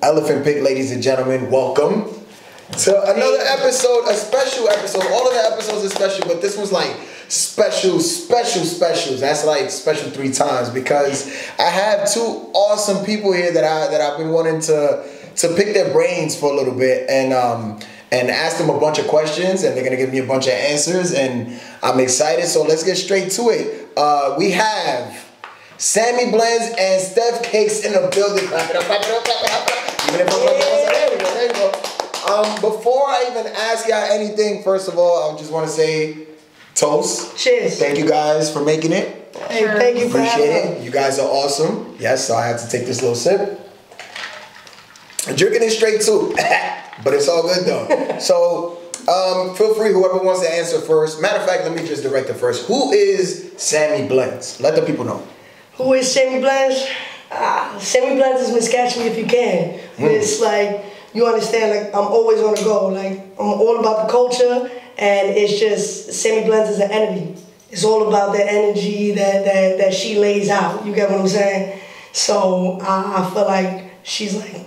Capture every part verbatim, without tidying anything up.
Elephant Pick, ladies and gentlemen, welcome to another episode, a special episode. All of the episodes are special, but this one's like special, special, specials. That's like special three times because I have two awesome people here that I that I've been wanting to to pick their brains for a little bit and um and ask them a bunch of questions, and they're gonna give me a bunch of answers, and I'm excited. So let's get straight to it. Uh, we have Sammii Blendz and StephCakes in the building. Um, before I even ask y'all anything, first of all, I just want to say toast. Cheers. Thank you guys for making it. Hey, thank you for Appreciate having it. Me. You guys are awesome. Yes, so I had to take this little sip. I'm drinking it straight too, but it's all good though. So um, feel free, whoever wants to answer first. Matter of fact, let me just direct it first. Who is Sammii Blendz? Let the people know. Who is Sammii Blendz? Ah, Sammii Blendz is Miss Catch Me If You Can. Mm. It's like, you understand, like, I'm always on the go. Like, I'm all about the culture, and it's just, Sammii Blendz is an energy. It's all about the energy that, that, that she lays out. You get what I'm saying? So, I, I feel like she's like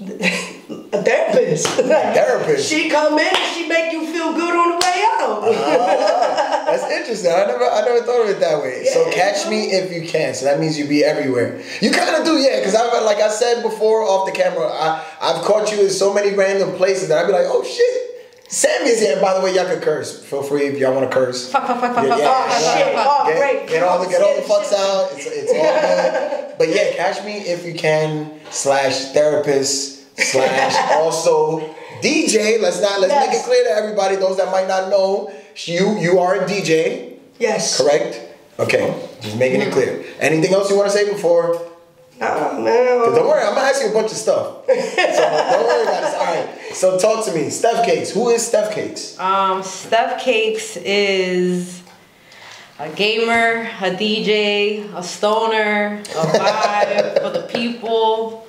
a therapist. A therapist? She come in and she make you feel good on the way out. Uh-huh. That's interesting. I never, I never thought of it that way. Yeah, so catch me if you can. So that means you be everywhere. You kind of do, yeah. Because I, like I said before off the camera, I, I've caught you in so many random places that I'd be like, oh shit, Sammii is here. By the way, y'all can curse. Feel free if y'all want to curse. Fuck, fuck, fuck, fuck, yeah, fuck. Yeah, oh shit. Oh get, great. Get all the, get all the fucks out. It's, it's all good. But yeah, catch me if you can. Slash therapist. Slash also D J. Let's not. Let's yes. make it clear to everybody. Those that might not know. You you are a D J. Yes. Correct? Okay. Just making it clear. Anything else you want to say before? Uh, no. Don't worry. I'm going to ask you a bunch of stuff. So don't worry about it. All right. So talk to me. StephCakes. Who is StephCakes? Um, StephCakes is a gamer, a D J, a stoner, a vibe for the people.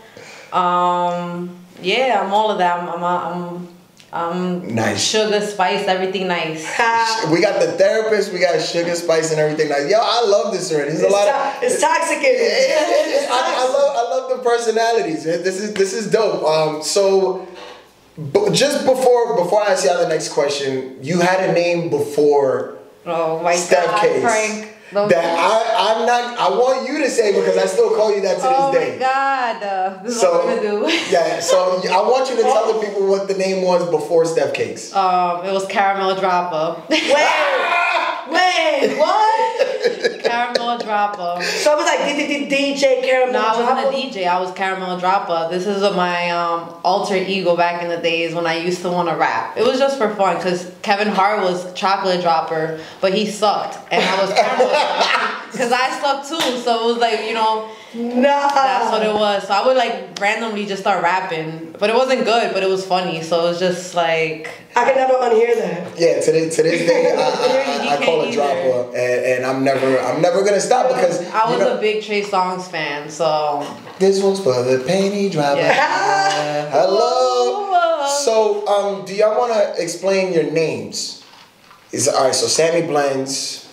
Um, yeah, I'm all of that. I'm... I'm, I'm Um, nice. Sugar, spice, everything nice. We got the therapist, we got sugar, spice, and everything nice. Yo, I love this already. There's a lot of it's toxic. It, it, it, it, it's I, toxic. I love, I love the personalities. This is this is dope. Um, so just before before I ask y'all the next question, you had a name before. Oh my StephCakes. God, Frank. Those that names. I, I'm not, I want you to say because I still call you that to oh this day. Oh my God, uh, this is so, what I'm gonna do. Yeah, so I want you to tell the people what the name was before StephCakes. Um, it was Caramel Dropper. Wait, wait, what? Caramel Dropper. So I was like D D D D J Caramel Dropper? No, I wasn't a D J, I was Caramel Dropper. This is my um, alter ego back in the days when I used to want to rap. It was just for fun because Kevin Hart was Chocolate Dropper, but he sucked, and I was Caramel Dropper. Because I slept too, so it was like, you know, no. That's what it was. So I would like randomly just start rapping. But it wasn't good, but it was funny. So it was just like... I can never unhear that. Yeah, to this, to this day, I, I, I, I call it drop up. And, and I'm never I'm never going to stop because... I was you know, a big Trey Songs fan, so... This one's for the penny dropper. Yeah. Hello. So, um, do y'all want to explain your names? Is all right, so Sammii Blendz...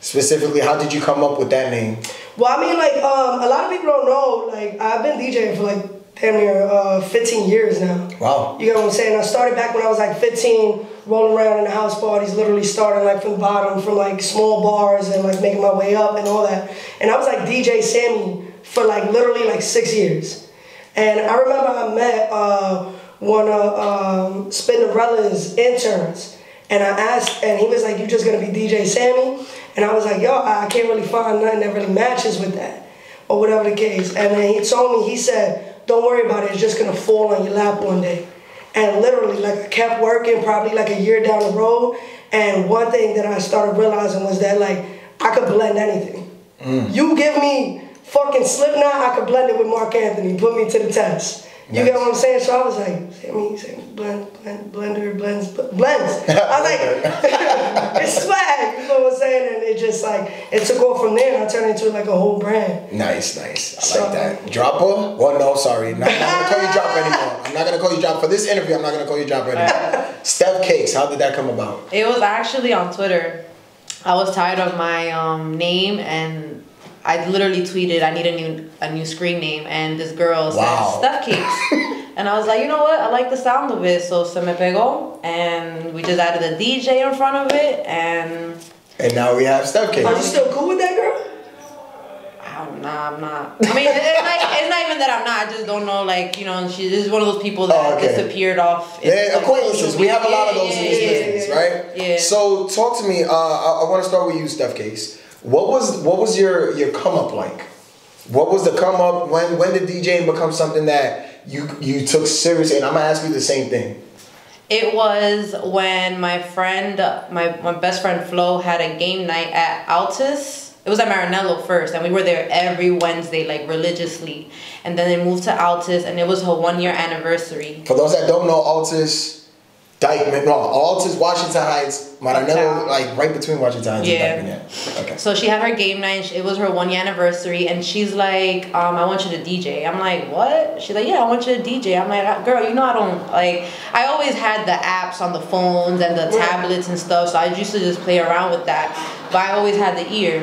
Specifically, how did you come up with that name? Well, I mean, like, um, a lot of people don't know, like, I've been DJing for, like, damn near uh, fifteen years now. Wow. You get what I'm saying? I started back when I was, like, fifteen, rolling around in the house parties, literally starting, like, from the bottom, from, like, small bars and, like, making my way up and all that. And I was, like, D J Sammii for, like, literally, like, six years. And I remember I met uh, one of um, Spinderella's interns, and I asked, and he was like, you just gonna be D J Sammii? And I was like, yo, I can't really find nothing that really matches with that, or whatever the case. And then he told me, he said, don't worry about it, it's just gonna fall on your lap one day. And literally, like, I kept working probably like a year down the road, and one thing that I started realizing was that, like, I could blend anything. Mm. You give me fucking Slipknot, I could blend it with Mark Anthony, put me to the test. You yes. get what I'm saying? So I was like, Sammii, Sammii, blend, blend, blender, blends, blends. I was like, it's swag. You know what I'm saying? And it just like, it took off from there and I turned into like a whole brand. Nice, nice. I so, like that. Dropper? Well, no, sorry. I'm not, not going to call you Dropper anymore. I'm not going to call you Dropper. For this interview, I'm not going to call you Dropper anymore. StephCakes, how did that come about? It was actually on Twitter. I was tired of my um, name and I literally tweeted, I need a new a new screen name, and this girl wow. said StephCakes. And I was like, you know what? I like the sound of it, so se me pegó, and we just added a D J in front of it, and and now we have StephCakes. Are you still cool with that girl? I don't know. I'm not. I mean, it's, like, it's not even that I'm not. I just don't know. Like, you know, she's just one of those people that oh, okay. disappeared off. Yeah, acquaintances. We have a lot of those yeah, in this yeah, business, yeah. right? Yeah. So talk to me. Uh, I, I want to start with you, StephCakes. What was what was your your come up like? What was the come up? When when did DJing become something that you you took seriously? And I'm gonna ask you the same thing. It was when my friend, my, my best friend Flo, had a game night at Altus. It was at Marinello first, and we were there every Wednesday, like religiously. And then they moved to Altus, and it was her one year anniversary. For those that don't know, Altus, Dykeman, no, Altus, Washington Heights, Marinello, like right between Washington Heights yeah. and Dykeman. Yeah. Okay. So she had her game night, it was her one year anniversary, and she's like, um, I want you to D J. I'm like, what? She's like, yeah, I want you to D J. I'm like, girl, you know I don't, like, I always had the apps on the phones and the yeah. tablets and stuff, so I used to just play around with that. But I always had the ear.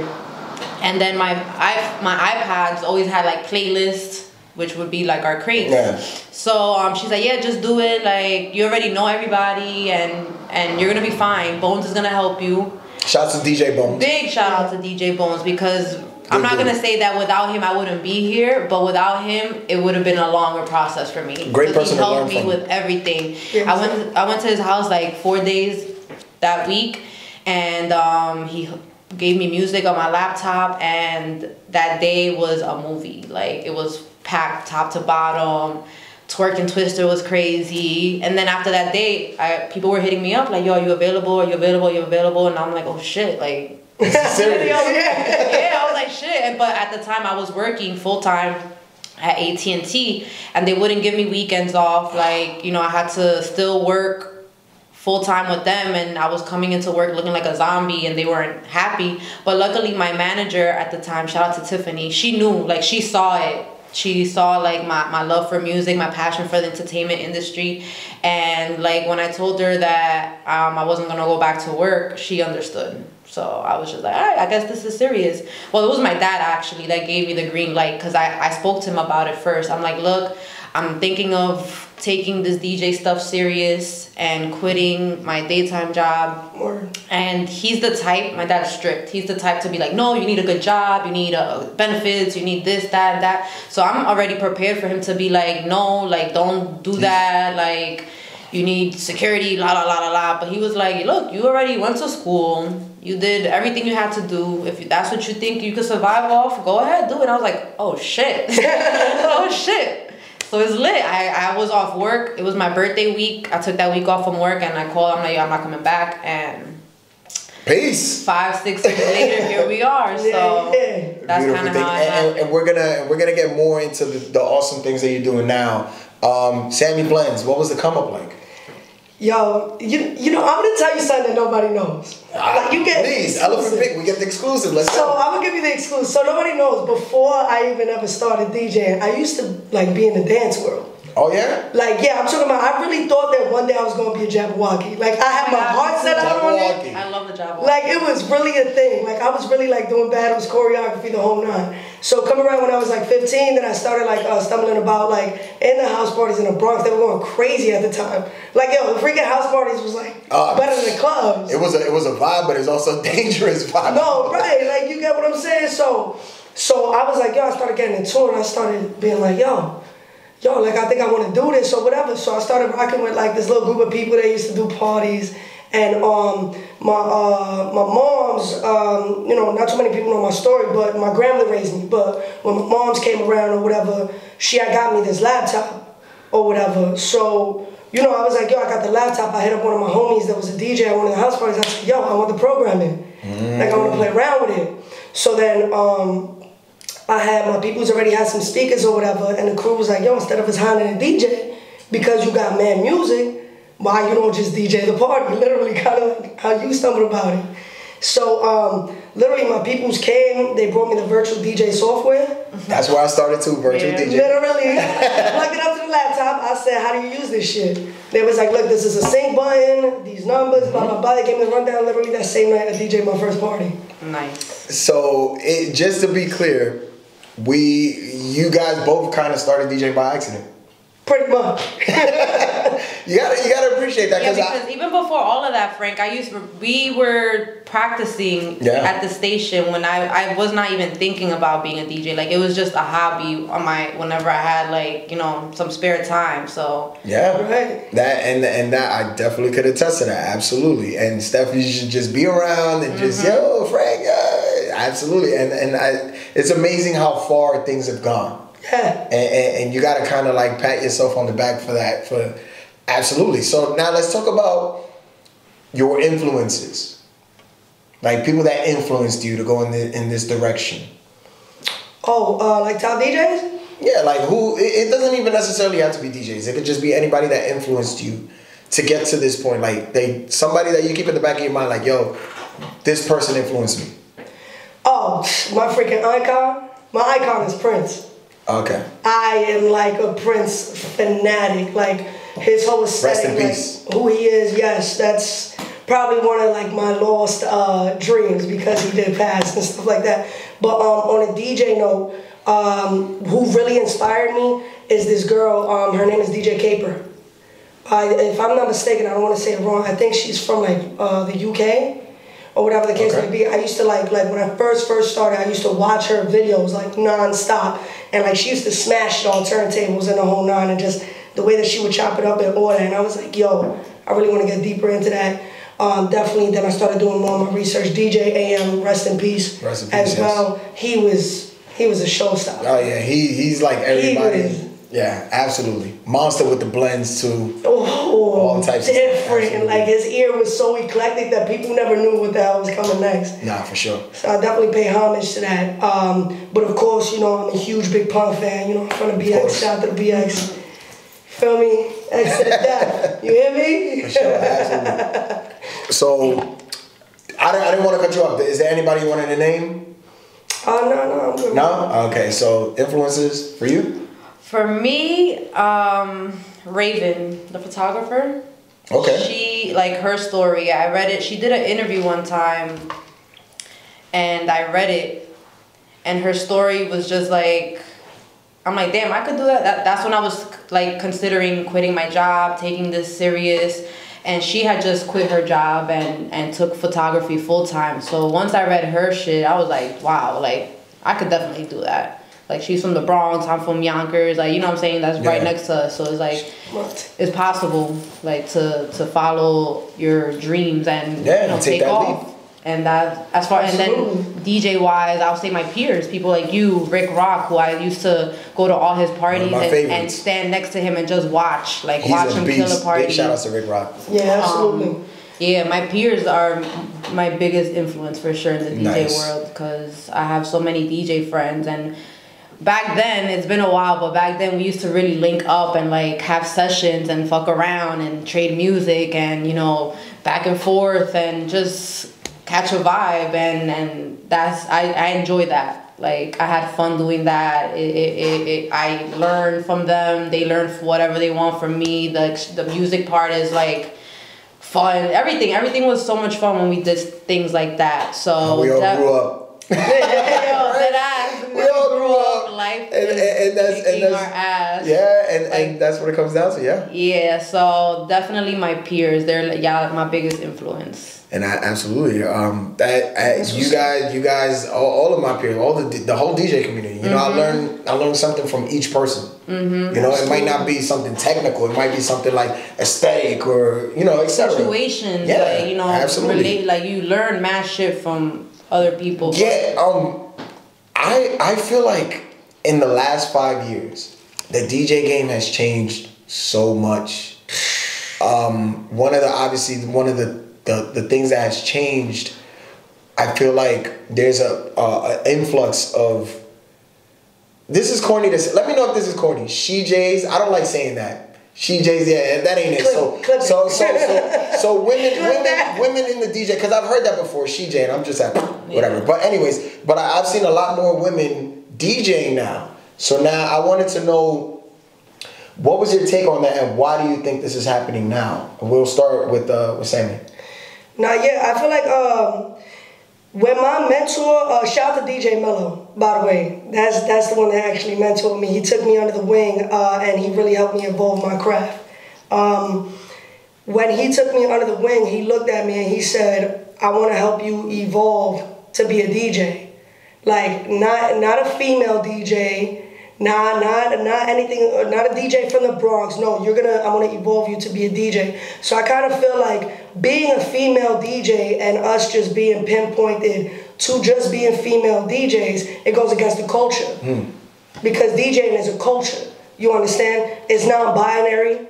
And then my I, my iPads always had like playlists, which would be like our crates. Yeah. So um, she's like, yeah, just do it. Like, you already know everybody, and and you're gonna be fine. Bones is gonna help you. Shout out to D J Bones. Big shout out to D J Bones, because I'm not gonna say that without him I wouldn't be here, but without him it would have been a longer process for me. Great person to learn from. He helped me with everything. I went I went to his house like four days that week, and um, he. gave me music on my laptop, and that day was a movie. Like, it was packed top to bottom. Twerk and Twister was crazy. And then after that day, I, people were hitting me up like, yo, are you available? Are you available? Are you available? And I'm like, oh shit, like serious. Yeah, I was like, shit. But at the time I was working full time at A T and T, and they wouldn't give me weekends off. Like, you know, I had to still work full time with them, and I was coming into work looking like a zombie, and they weren't happy. But luckily my manager at the time, shout out to Tiffany, she knew, like she saw it. She saw like my, my love for music, my passion for the entertainment industry. And like when I told her that um, I wasn't gonna go back to work, she understood. So I was just like, all right, I guess this is serious. Well, it was my dad actually that gave me the green light, because I, I spoke to him about it first. I'm like, look, I'm thinking of taking this D J stuff serious and quitting my daytime job. And he's the type, my dad's strict, he's the type to be like, no, you need a good job, you need uh, benefits, you need this, that, and that. So I'm already prepared for him to be like, no, like, don't do that, like, you need security, la, la, la, la, la. But he was like, look, you already went to school, you did everything you had to do. If that's what you think you could survive off, go ahead, do it. I was like, oh, shit. Oh, shit. So it's lit. I, I was off work. It was my birthday week. I took that week off from work, and I called. I'm like, yo, I'm not coming back. And peace. Five, six weeks later, here we are. So yeah, yeah. that's kind of how I am. And, and we're gonna and we're gonna get more into the, the awesome things that you're doing now. Um, Sammii Blendz, what was the come up like? Yo, you you know, I'm gonna tell you something that nobody knows. Ah, like you get please, Elephant Pick, we get the exclusive. Let's so go. I'm gonna give you the exclusive. So nobody knows. Before I even ever started DJing, I used to like be in the dance world. Oh yeah? Like yeah, I'm talking about. I really thought that one day I was gonna be a Jabberwocky. Like I had oh my, my heart set out on it. I love the Jabberwocky. Like it was really a thing. Like I was really like doing battles, choreography, the whole nine. So come around when I was like fifteen, then I started like uh, stumbling about like in the house parties in the Bronx. They were going crazy at the time. Like yo, the freaking house parties was like uh, better than the clubs. It was a it was a vibe, but it's also a dangerous vibe. No, right? Like you get what I'm saying. So so I was like yo, I started getting in tune. I started being like yo. Yo, like, I think I want to do this or whatever. So I started rocking with, like, this little group of people that used to do parties. And um, my uh, my mom's, um, you know, not too many people know my story, but my grandmother raised me. But when my mom's came around or whatever, she had got me this laptop or whatever. So, you know, I was like, yo, I got the laptop. I hit up one of my homies that was a D J at one of the house parties. I said, yo, I want the programming. Mm. Like, I want to play around with it. So then... Um, I had my people's already had some speakers or whatever, and the crew was like, yo, instead of us hiring a D J, because you got mad music, why you don't just D J the party? Literally kind of how you stumbled about it. So um, literally my peoples came, they brought me the virtual D J software. That's where I started too, virtual yeah. D J. Literally, I plugged it up to the laptop, I said, how do you use this shit? They was like, look, this is a sync button, these numbers, blah, blah, blah. They gave me the rundown literally that same night I D J'd my first party. Nice. So it, just to be clear, we you guys both kind of started DJing by accident. Pretty much. You gotta, you gotta appreciate that. Yeah, because I, even before all of that, Frank, I used to, we were practicing yeah. at the station when I, I was not even thinking about being a D J. Like, it was just a hobby on my, whenever I had, like, you know, some spare time. So yeah, right. That and and that I definitely could attest to that. Absolutely. And Steph, you should just be around and just mm-hmm. yo, Frank. Uh, absolutely. And and I, it's amazing how far things have gone. Yeah. And, and, and you gotta kind of like pat yourself on the back for that. For absolutely. So now let's talk about your influences, like people that influenced you to go in the, in this direction. Oh, uh, like top D Js? Yeah, like who? It, it doesn't even necessarily have to be D Js. It could just be anybody that influenced you to get to this point. Like they, somebody that you keep in the back of your mind, like yo, this person influenced me. Oh, my freaking icon! My icon is Prince. Okay. I am like a Prince fanatic. Like his whole aesthetic, rest in peace. Like, who he is. Yes, that's probably one of like my lost uh, dreams because he did pass and stuff like that. But um, on a D J note, um, who really inspired me is this girl. Um, her name is D J Caper. I, if I'm not mistaken, I don't want to say it wrong. I think she's from like uh, the U K. Or whatever the case okay. may be. I used to like, like when I first first started, I used to watch her videos like nonstop, and like she used to smash it on turntables and the whole nine, and just the way that she would chop it up in order. And I was like, yo, I really want to get deeper into that. Um, definitely. Then I started doing more of my research. D J A M, rest in peace, rest in peace as yes. well. He was he was a showstopper. Oh yeah, he he's like everybody. He yeah, absolutely. Monster with the blends too. Oh, all types different. Of like his ear was so eclectic that people never knew what the hell was coming next. Nah, for sure. So I definitely pay homage to that. Um, but of course, you know, I'm a huge Big Punk fan. You know, I'm from the B X, shout out to the B X. Feel me? X to the death. You hear me? For sure, absolutely. So I didn't, I didn't want to cut you off. Is there anybody you wanted to name? Oh uh, no, no, I'm good. No? Okay, so influences for you? For me, um, Raven, the photographer. Okay. She, like, her story, I read it. She did an interview one time, and I read it, and her story was just like, I'm like, damn, I could do that. that that's when I was, like, considering quitting my job, taking this serious, and she had just quit her job and, and took photography full-time. So once I read her shit, I was like, wow, like, I could definitely do that. Like, she's from the Bronx, I'm from Yonkers. Like, you know what I'm saying? That's yeah. right next to us. So it's like, it's possible, like, to, to follow your dreams and yeah, you know, take, take off. Leap. And that, as far, absolutely. And then D J-wise, I'll say my peers, people like you, Rick Rock, who I used to go to all his parties and, and stand next to him and just watch. Like, he's watch him beast. Kill a party. Big shout out to Rick Rock. Yeah, absolutely. Um, yeah, my peers are my biggest influence for sure in the D J nice. World because I have so many D J friends and... Back then, it's been a while, but back then we used to really link up and like have sessions and fuck around and trade music and, you know, back and forth and just catch a vibe. And, and that's, I, I enjoy that. Like, I had fun doing that. It, it, it, it, I learned from them. They learned whatever they want from me. The, the music part is like fun. Everything, everything was so much fun when we did things like that. So we all that, grew up. Yo, that I, we all grew up. Life and, and, and that's, and that's our ass. Yeah, and, like, and that's what it comes down to, yeah. Yeah, so definitely my peers, they're yeah my biggest influence. And I absolutely um that I, you guys you guys all, all of my peers, all the the whole D J community. You mm-hmm. know, I learned I learned something from each person. Mm-hmm. You know, absolutely. It might not be something technical. It might be something like aesthetic or you know, et cetera. Situations, yeah, like, you know, absolutely. Relate, like you learn mad shit from other people. Yeah, um, I I feel like. In the last five years, the D J game has changed so much. Um, one of the obviously one of the, the, the things that has changed, I feel like there's a, a, a influx of. This is corny to say. Let me know if this is corny. She J's. I don't like saying that. She J's. Yeah, that ain't it. So so so so, so women women women in the D J because I've heard that before. She J and I'm just at whatever. But anyways, but I, I've seen a lot more women. DJing now. So now I wanted to know what was your take on that and why do you think this is happening now? We'll start with uh with Sammii. Now yeah, I feel like um When my mentor, uh, shout out to D J Melo, by the way, that's that's the one that actually mentored me. He took me under the wing uh, and he really helped me evolve my craft. Um, when he took me under the wing, he looked at me and he said, I want to help you evolve to be a D J. Like, not not a female D J, nah, not not anything, not a D J from the Bronx. No, you're gonna, I want to evolve you to be a D J. So I kind of feel like being a female D J and us just being pinpointed to just being female D Js, it goes against the culture. Mm. Because DJing is a culture. You understand? It's non-binary.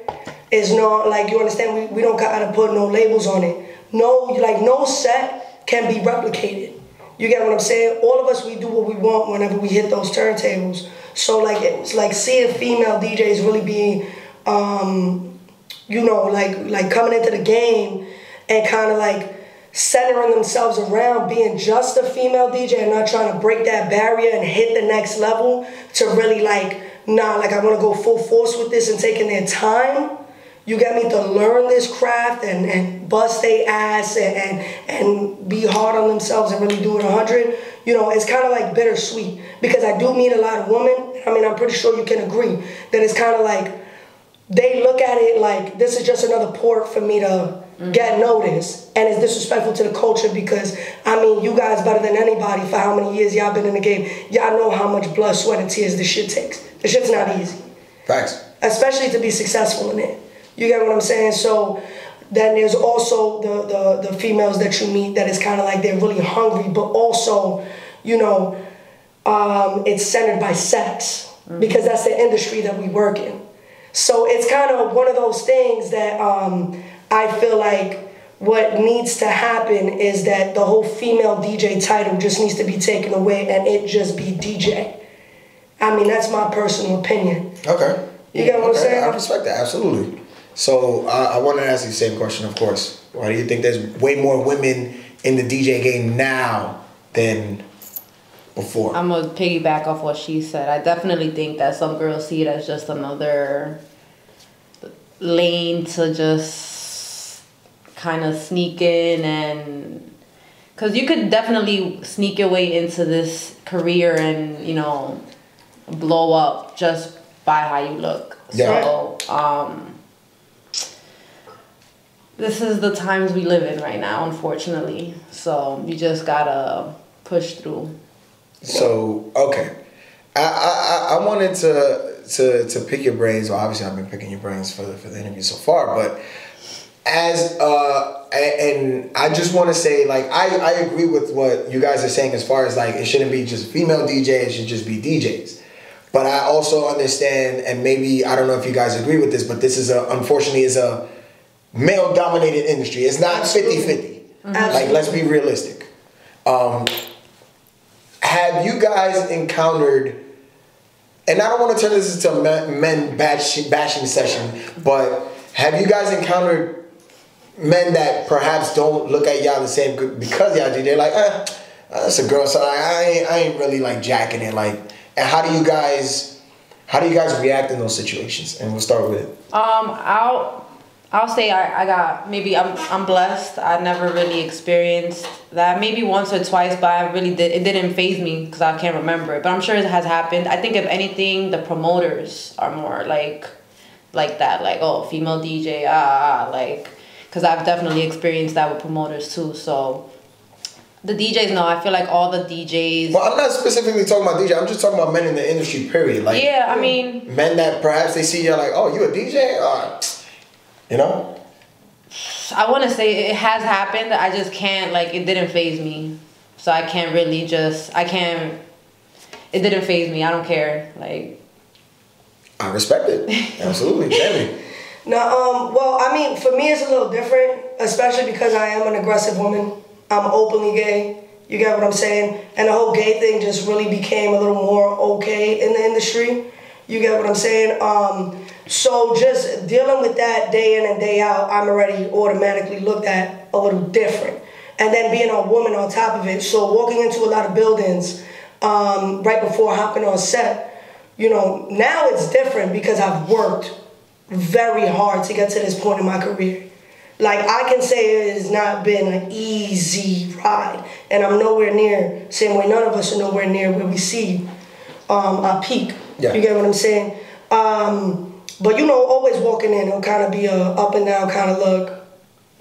It's not like, you understand, we, we don't gotta put no labels on it. No, like no set can be replicated. You get what I'm saying? All of us, we do what we want whenever we hit those turntables. So like, it was like seeing female D Js really being, um, you know, like like coming into the game and kind of like centering themselves around being just a female D J and not trying to break that barrier and hit the next level to really like, nah, like I want to go full force with this and taking their time. You get me, to learn this craft and, and bust their ass and, and and be hard on themselves and really do it one hundred. You know, it's kind of like bittersweet because I do meet a lot of women. I mean, I'm pretty sure you can agree that it's kind of like they look at it like this is just another port for me to mm-hmm. get noticed. And it's disrespectful to the culture because, I mean, you guys better than anybody for how many years y'all been in the game. Y'all know how much blood, sweat, and tears this shit takes. This shit's not easy. Facts. Especially to be successful in it. You get what I'm saying? So then there's also the, the, the females that you meet that is kind of like they're really hungry, but also, you know, um, it's centered by sex mm-hmm. because that's the industry that we work in. So it's kind of one of those things that um, I feel like what needs to happen is that the whole female D J title just needs to be taken away and it just be D J. I mean, that's my personal opinion. Okay. You get what okay. I'm saying? I respect that, absolutely. So uh, I want to ask you the same question, of course. Why do you think there's way more women in the D J game now than before? I'm going to piggyback off what she said. I definitely think that some girls see it as just another lane to just kind of sneak in and... Because you could definitely sneak your way into this career and, you know, blow up just by how you look. Yeah. So... Um, this is the times we live in right now, unfortunately. So you just gotta push through. So okay, I I, I wanted to to to pick your brains. Well, obviously I've been picking your brains for the, for the interview so far, but as uh and I just want to say like I I agree with what you guys are saying as far as like it shouldn't be just female D Js, it should just be D Js. But I also understand, and maybe I don't know if you guys agree with this, but this is a unfortunately is a male-dominated industry. It's not fifty fifty. Mm-hmm. Like, let's be realistic. Um, have you guys encountered, and I don't want to turn this into a men bash, bashing session, but have you guys encountered men that perhaps don't look at y'all the same because y'all do? They're like, eh, that's a girl, so like, I, ain't, I ain't really, like, jacking it. Like, and how do you guys, how do you guys react in those situations? And we'll start with it. Um, I'll... I'll say I, I got, maybe I'm I'm blessed. I never really experienced that. Maybe once or twice, but I really did, it didn't phase me because I can't remember it. But I'm sure it has happened. I think if anything, the promoters are more like, like that. Like, oh, female D J, ah, ah like, because I've definitely experienced that with promoters too. So the D Js, no, I feel like all the D Js. Well, I'm not specifically talking about D J. I'm just talking about men in the industry, period. Like, yeah, I mean. Men that perhaps they see you like, oh, you a D J? Oh, you know? I want to say it has happened. I just can't, like, it didn't phase me. So I can't really just, I can't, it didn't phase me. I don't care. Like. I respect it. Absolutely. Definitely. No, um, well, I mean, for me, it's a little different, especially because I am an aggressive woman. I'm openly gay. You get what I'm saying? And the whole gay thing just really became a little more okay in the industry. You get what I'm saying? Um, so just dealing with that day in and day out, I'm already automatically looked at a little different. And then being a woman on top of it. So walking into a lot of buildings um, right before hopping on set, you know, now it's different because I've worked very hard to get to this point in my career. Like, I can say it has not been an easy ride, and I'm nowhere near, same way none of us are nowhere near where we see um, our peak. Yeah. You get what I'm saying? Um, but, you know, always walking in, it'll kind of be a up and down kind of look,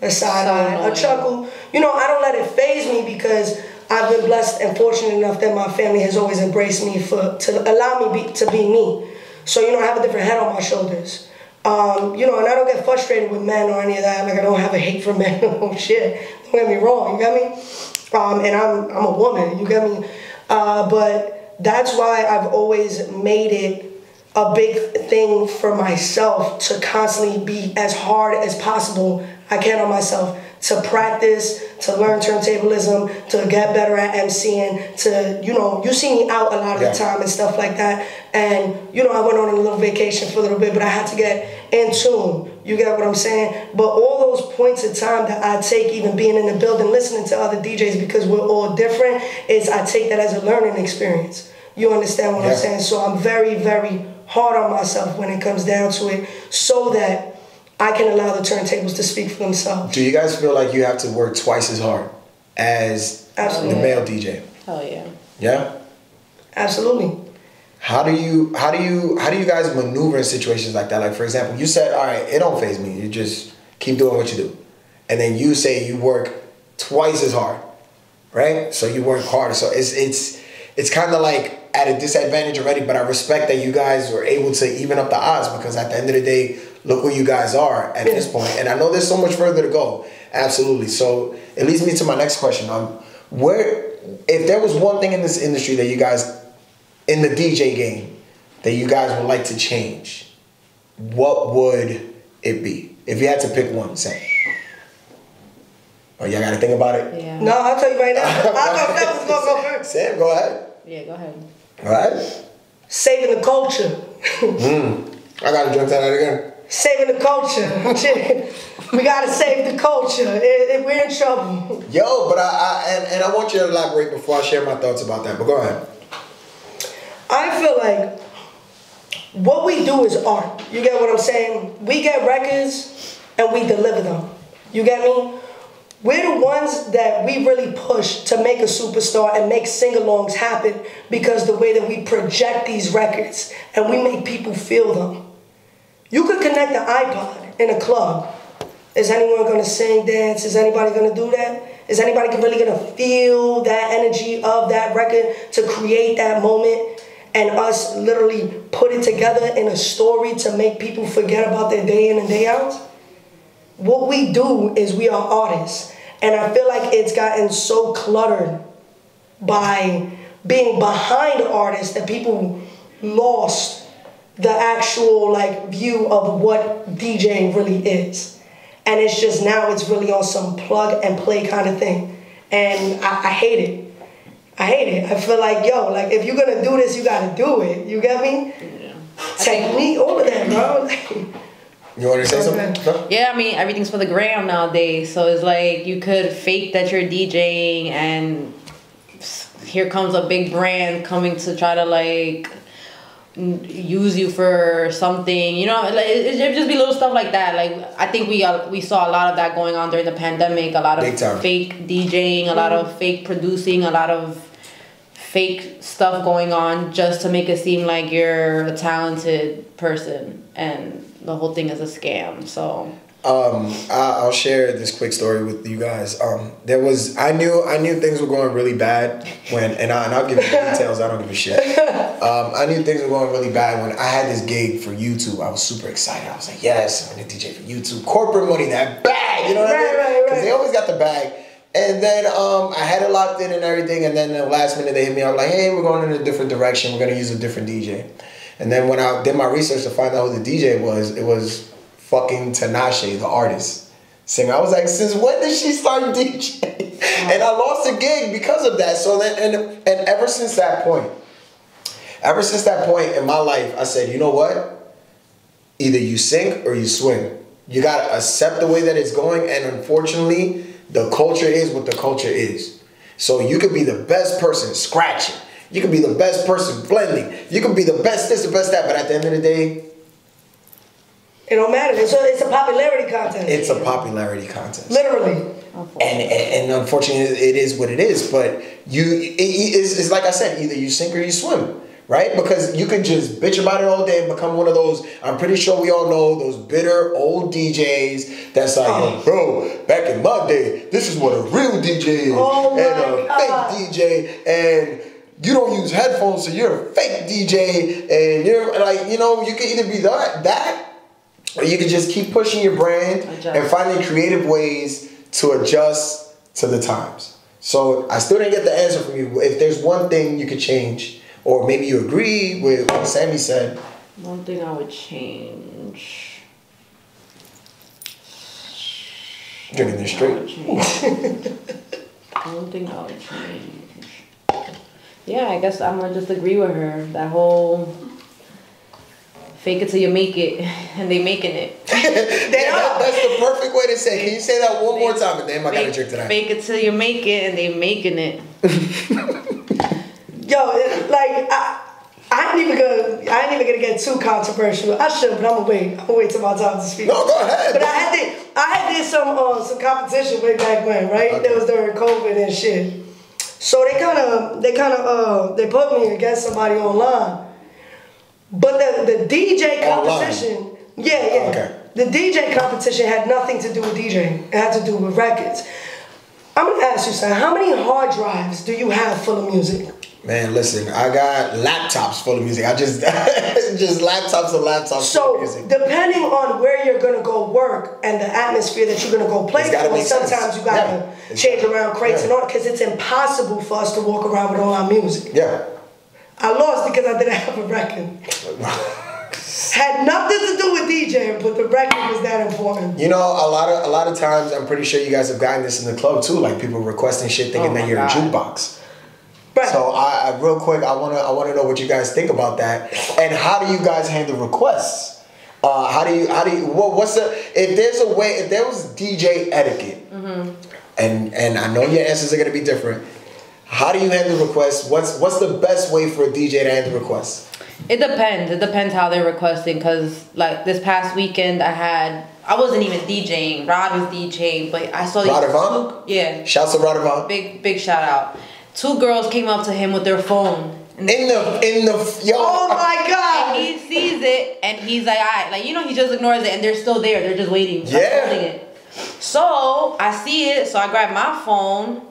a side eye, a chuckle. You know, I don't let it phase me because I've been blessed and fortunate enough that my family has always embraced me for to allow me be, to be me. So, you know, I have a different head on my shoulders. Um, you know, and I don't get frustrated with men or any of that. Like, I don't have a hate for men. Oh, shit. Don't get me wrong. You got me? Um, and I'm, I'm a woman. You got me? Uh, but that's why I've always made it a big thing for myself to constantly be as hard as possible I can on myself, to practice, to learn turntablism, to get better at emceeing, to, you know, you see me out a lot of yeah. the time and stuff like that. And, you know, I went on a little vacation for a little bit, but I had to get in tune. You get what I'm saying? But all those points of time that I take, even being in the building, listening to other D Js, because we're all different, is I take that as a learning experience. You understand what yeah. I'm saying? So I'm very, very hard on myself when it comes down to it, so that I can allow the turntables to speak for themselves. Do you guys feel like you have to work twice as hard as Absolutely. the male D J? Hell yeah. Yeah? Absolutely. How do you how do you how do you guys maneuver in situations like that? Like, for example, you said, all right, it don't faze me. You just keep doing what you do. And then you say you work twice as hard, right? So you work harder. So it's it's it's kind of like at a disadvantage already, but I respect that you guys were able to even up the odds, because at the end of the day, look where you guys are at this point. And I know there's so much further to go. Absolutely. So it leads me to my next question. Um, where, if there was one thing in this industry that you guys, in the D J game, that you guys would like to change, what would it be? If you had to pick one, say. Oh, y'all got to think about it? Yeah. No, I'll tell you right now. I thought that was going to go first. Sam, go ahead. Yeah, go ahead. All right. Saving the culture. mm. I got to drink that out again. Saving the culture. We gotta save the culture. It, it, we're in trouble. Yo, but I, I and, and I want you to elaborate before I share my thoughts about that, but go ahead. I feel like what we do is art. You get what I'm saying? We get records and we deliver them. You get me? We're the ones that we really push to make a superstar and make sing-alongs happen, because the way that we project these records and we make people feel them. You could connect an iPod in a club. Is anyone gonna sing, dance? Is anybody gonna do that? Is anybody really gonna feel that energy of that record to create that moment, and us literally put it together in a story to make people forget about their day in and day out? What we do is we are artists. And I feel like it's gotten so cluttered by being behind artists that people lost the actual like view of what DJing really is. And it's just now it's really on some plug and play kind of thing. And I, I hate it. I hate it. I feel like, yo, like if you're gonna do this, you gotta do it. You get me? Yeah. Technique, all of that, bro. You wanna say something? No? Yeah, I mean, everything's for the gram nowadays. So it's like you could fake that you're DJing, and here comes a big brand coming to try to like use you for something, you know, like it, it just be little stuff like that. Like I think we uh, we saw a lot of that going on during the pandemic. A lot of fake DJing, a lot of fake producing, a lot of fake stuff going on just to make it seem like you're a talented person, and the whole thing is a scam. So um, I'll share this quick story with you guys. Um, there was I knew I knew things were going really bad when, and I and I'll give you the details. I don't give a shit. Um, I knew things were going really bad when I had this gig for YouTube. I was super excited. I was like, yes, I'm going to D J for YouTube. Corporate money, that bag, you know what right, I mean? Right, right, Because they always got the bag. And then um, I had it locked in and everything. And then the last minute they hit me up like, hey, we're going in a different direction. We're going to use a different D J. And then when I did my research to find out who the D J was, it was fucking Tinashe, the artist, singer. I was like, since when did she start DJing? And I lost a gig because of that. So then, and, and ever since that point, Ever since that point in my life, I said, you know what? Either you sink or you swim. You got to accept the way that it's going. And unfortunately, the culture is what the culture is. So you could be the best person scratching. You could be the best person blending. You could be the best this, the best that. But at the end of the day, It don't matter. It's a, it's a popularity contest. It's a popularity contest. Literally. And, and, and unfortunately, it is what it is. But you, it, it's, it's like I said, either you sink or you swim. Right? Because you can just bitch about it all day and become one of those, I'm pretty sure we all know, those bitter old D Js that's like, oh. Bro, back in my day, this is what a real D J is. Oh my and a God. Fake D J. And you don't use headphones, so you're a fake D J. And you're like, you know, you can either be that, that or you can just keep pushing your brand adjust. And finding creative ways to adjust to the times. So I still didn't get the answer from you. If there's one thing you could change, or maybe you agree with what Sammii said. One thing I would change. Drinking this straight. One thing I would change. Yeah, I guess I'm gonna just agree with her. That whole fake it till you make it, and they making it. They yeah, are. That, that's the perfect way to say it. Can you say that one they, more time? And then I gotta drink tonight. Fake it till you make it, and they making it. Yo, like, I, I ain't even gonna, I ain't even gonna get too controversial. I should, but I'm gonna wait. I'm gonna wait till my time to speak. No, go ahead. But I had did, I had did some, uh, some competition way back when, right? Okay. That was during COVID and shit. So they kind of, they kind of, uh, they put me against somebody online. But the the D J competition, online. yeah, yeah. Okay. The D J competition had nothing to do with DJing. It had to do with records. I'm gonna ask you, son, how many hard drives do you have full of music? Man, listen, I got laptops full of music. I just, just laptops and laptops so, full of music. So, depending on where you're going to go work and the atmosphere that you're going to go play for, sometimes sense. you got to yeah. change around crates yeah. and all, because it's impossible for us to walk around with all our music. Yeah. I lost because I didn't have a record. Had nothing to do with DJing, but the record was that important. You know, a lot of a lot of times, I'm pretty sure you guys have gotten this in the club, too. Like, people requesting shit thinking oh that you're God. a jukebox. Right. So I, I real quick, I wanna I wanna know what you guys think about that, and how do you guys handle requests? Uh, how do you how do you what, what's the if there's a way if there was D J etiquette, mm-hmm. and and I know your answers are gonna be different. How do you handle requests? What's what's the best way for a D J to handle requests? It depends. It depends how they're requesting. Cause like this past weekend, I had. I wasn't even DJing. Rod was DJing, but I saw. Rod these, Yeah. Shouts to Rod. Big big shout out. Two girls came up to him with their phone. In the, in the, yo. Oh my God. And he sees it and he's like, all right. Like, you know, he just ignores it and they're still there. They're just waiting. Yeah. Holding it. So I see it. So I grabbed my phone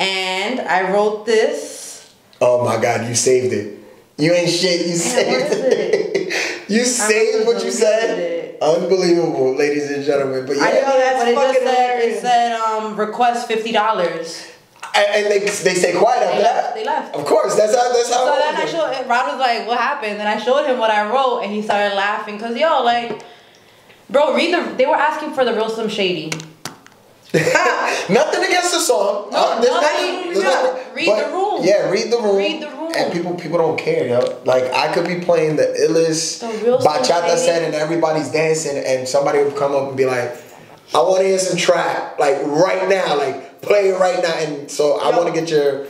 and I wrote this. Oh my God. You saved it. You ain't shit. You saved it. You saved what you said. It. Unbelievable, ladies and gentlemen. But yeah. I know that's what fucking it just said. It said, um, request fifty dollars. And they they stay quiet after that. They left. Of course, that's how that's how. So then I showed him. Rod was like, "What happened?" Then I showed him what I wrote, and he started laughing. Cause yo, like, bro, read the. They were asking for the real Slim Shady. Nothing against the song. No, uh, there's nothing. There's nothing. Read but, the room. Yeah, read the room. Read the room. And people people don't care, yo. Like I could be playing the illest the bachata set, and everybody's dancing, and somebody would come up and be like, "I want to hear some trap, like right now, like." Play right now, and so I want to get your,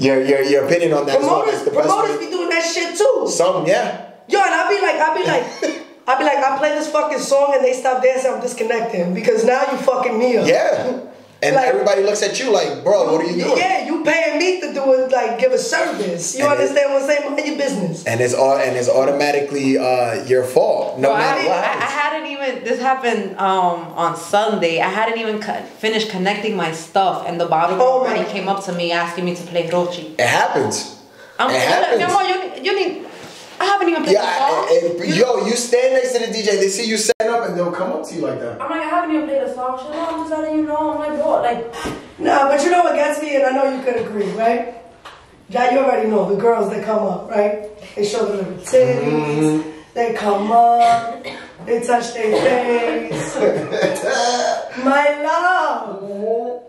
your your your opinion on that. Promoters, as well. That's the promoters be doing that shit too. Some, yeah. Yo, and I be like, I be like, I be like, I play this fucking song and they stop dancing. I'm disconnecting because now you fucking me up. Yeah, and like, everybody looks at you like, bro, what are you doing? Yeah, you paying me to do it, like give a service. You and understand what I'm saying? Mind your business. And it's all and it's automatically uh, your fault. No, well, matter what. I, I hadn't even. This happened um, on Sunday. I hadn't even co finished connecting my stuff, and the bottle oh already came up to me asking me to play Rochi. It happens. I'm it happens. Like, no, you, you need, I haven't even played yeah, the song. It, it, yo, know? You stand next to the D J. They see you set up, and they'll come up to you like that. I'm like, I haven't even played a song. Shut up, I'm just letting you know. I'm like, bro, like. Nah, but you know what gets me, and I know you could agree, right? Yeah, you already know the girls that come up, right? They show their little titties. Mm-hmm. They come up. They touch their face. My love.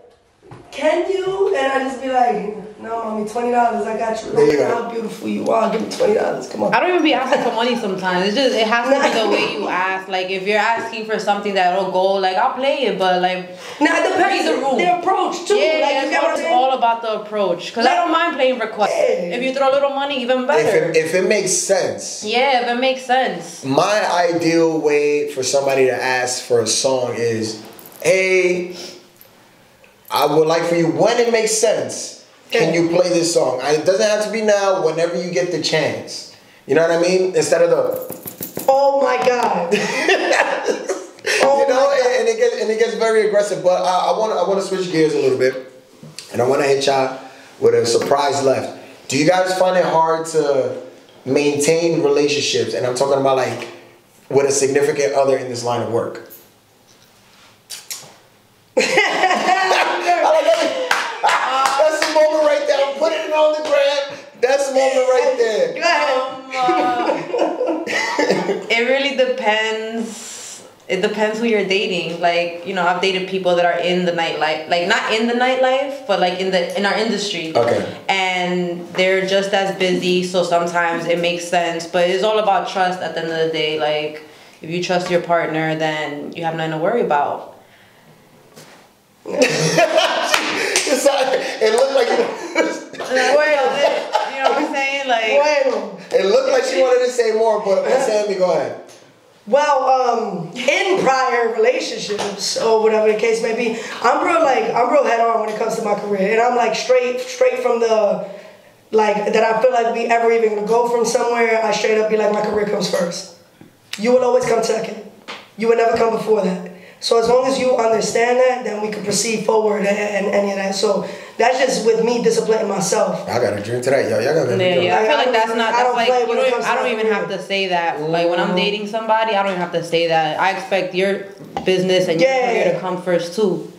Can can you? And I just be like, no, mommy, twenty dollars, I got you. Look at how beautiful you are. Give me twenty dollars. Come on. I don't even be asking for money sometimes. It's just, it has to be the way you ask. Like, if you're asking for something that'll go, like, I'll play it, but, like, now it depends on the approach, too. Yeah, like, yeah, you get what it's all about the approach. Because like, I don't mind playing requests. Yeah. If you throw a little money, even better. If it, if it makes sense. Yeah, if it makes sense. My ideal way for somebody to ask for a song is, hey, I would like for you, when it makes sense, can you play this song? It doesn't have to be now, whenever you get the chance. You know what I mean? Instead of the, oh my God. oh you know, God. And, it gets, and it gets very aggressive. But I, I want to I want to switch gears a little bit. And I want to hit y'all with a surprise left. Do you guys find it hard to maintain relationships? And I'm talking about like with a significant other in this line of work. On the gram, that's the moment right there. Um, uh, it really depends. It depends who you're dating. Like, you know, I've dated people that are in the nightlife, like not in the nightlife, but like in the in our industry. Okay. And they're just as busy, so sometimes it makes sense. But it's all about trust at the end of the day. Like, if you trust your partner, then you have nothing to worry about. It looked like it was, you know what I'm saying? Like, it looked like she wanted to say more, but Sammy, go ahead. Well, um, in prior relationships or whatever the case may be, I'm real like I'm real head on when it comes to my career, and I'm like straight, straight from the like that. I feel like we ever even go from somewhere. I straight up be like, my career comes first. You will always come second. You will never come before that. So as long as you understand that, then we can proceed forward and, and, and any of that. So that's just with me disciplining myself. I got a dream today, yo. Y'all got a dream. Yeah, yeah. I, I feel like that's not. That's I don't, like, play when don't it comes even, to I don't even have to say that. Ooh. Like when I'm dating somebody, I don't even have to say that. I expect your business and your yeah. career to come first too.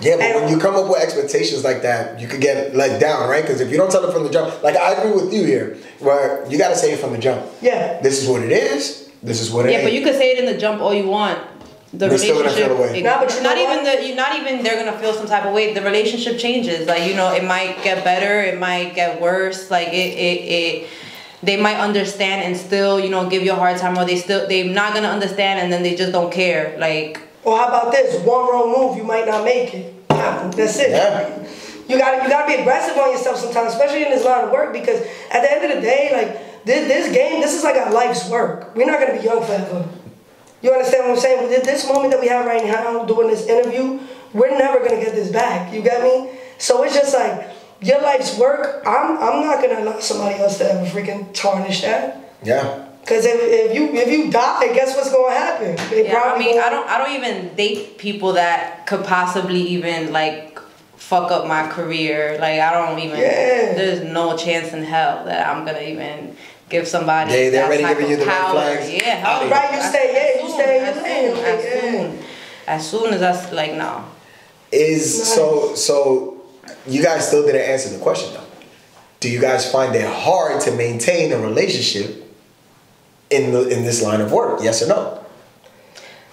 Yeah, but and when you come up with expectations like that, you could get let down, right? Because if you don't tell it from the jump, like I agree with you here, where you got to say it from the jump. Yeah. This is what it is. This is what it is. Yeah, ain't. But you could say it in the jump all you want. The They're relationship, it, no, but not even the, you not even they're gonna feel some type of way. The relationship changes, like you know, it might get better, it might get worse. Like it, it, it they might understand and still, you know, give you a hard time, or they still they're not gonna understand and then they just don't care. Like, or how about this? One wrong move, you might not make it. That's it. Yeah. You gotta you gotta be aggressive on yourself sometimes, especially in this line of work, because at the end of the day, like this this game, this is like our life's work. We're not gonna be young forever. You understand what I'm saying? With this moment that we have right now, doing this interview, we're never gonna get this back. You get me? So it's just like your life's work. I'm I'm not gonna allow somebody else to ever freaking tarnish that. Yeah. Cause if, if you if you die, guess what's gonna happen? They yeah, I mean, I don't I don't even date people that could possibly even like fuck up my career. Like I don't even. Yeah. There's no chance in hell that I'm gonna even. Give somebody yeah, that already type giving of you power. The red flags. Yeah, how right? You as, stay, yeah, you soon, stay, as soon, as, yeah. soon, as soon as that's like now. Is nice. so so? You guys still didn't answer the question though. Do you guys find it hard to maintain a relationship in the in this line of work? Yes or no?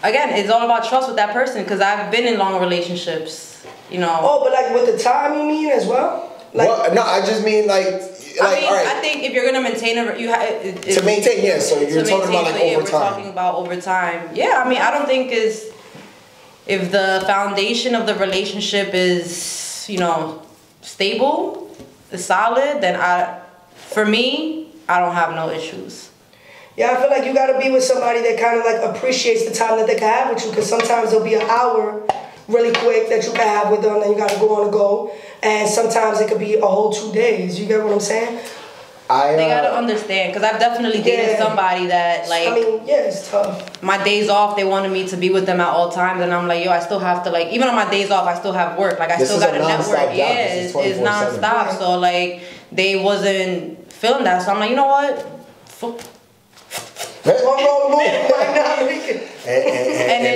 Again, it's all about trust with that person because I've been in long relationships. You know. Oh, but like with the time, you mean as well? Like, well, no, I just mean like. Like, I mean, right. I think if you're gonna maintain a, you ha it, it, to maintain, yeah. So you're talking about like over yeah, we're time. Talking about over time, yeah. I mean, I don't think is if the foundation of the relationship is you know stable, is solid. Then I, for me, I don't have no issues. Yeah, I feel like you gotta be with somebody that kind of like appreciates the time that they can have with you, because sometimes there'll be an hour really quick that you can have with them, then you gotta go on the go. And sometimes it could be a whole two days. You get what I'm saying? I, uh, they gotta understand, because I've definitely dated yeah. somebody that like. I mean, yeah, it's tough. My days off, they wanted me to be with them at all times, and I'm like, yo, I still have to like. Even on my days off, I still have work. Like I this still gotta network. Yeah, it's, it's nonstop. Right. So like, they wasn't feeling that. So I'm like, you know what? Fuck. and it,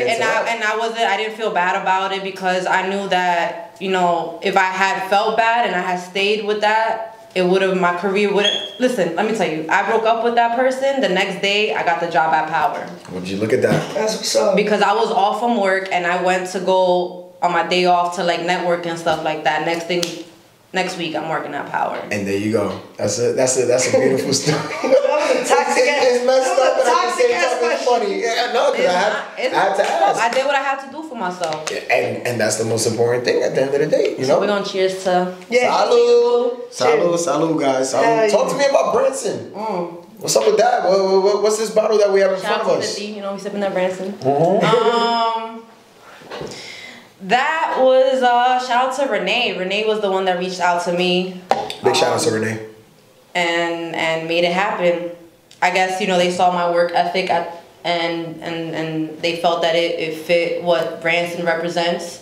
and I and I wasn't I didn't feel bad about it, because I knew that you know if I had felt bad and I had stayed with that, it would have my career would have listen let me tell you, I broke up with that person. The next day I got the job at Power. Would you look at that? That's what's up. Because I was off from work and I went to go on my day off to like network and stuff like that. Next thing, next week I'm working at Power. And there you go. That's a that's a that's a beautiful story. That was a toxic ass. It's messed up, but at the same time it's funny. Yeah, no, because I have, not, I have to ask. I did what I had to do for myself. Yeah, and and that's the most important thing at the end of the day. You so know. We're gonna cheers to yeah. Salud, salud, salud, guys. Salud. Talk to me about Branson. Mm. What's up with that? What, what, what's this bottle that we have in Shout front of us? Shout out to the D, you know, we sipping that Branson. Mm-hmm. Um. That was, uh, shout out to Renee. Renee was the one that reached out to me. Big um, shout out to Renee. And and made it happen. I guess, you know, they saw my work ethic at, and, and and they felt that it, it fit what Branson represents.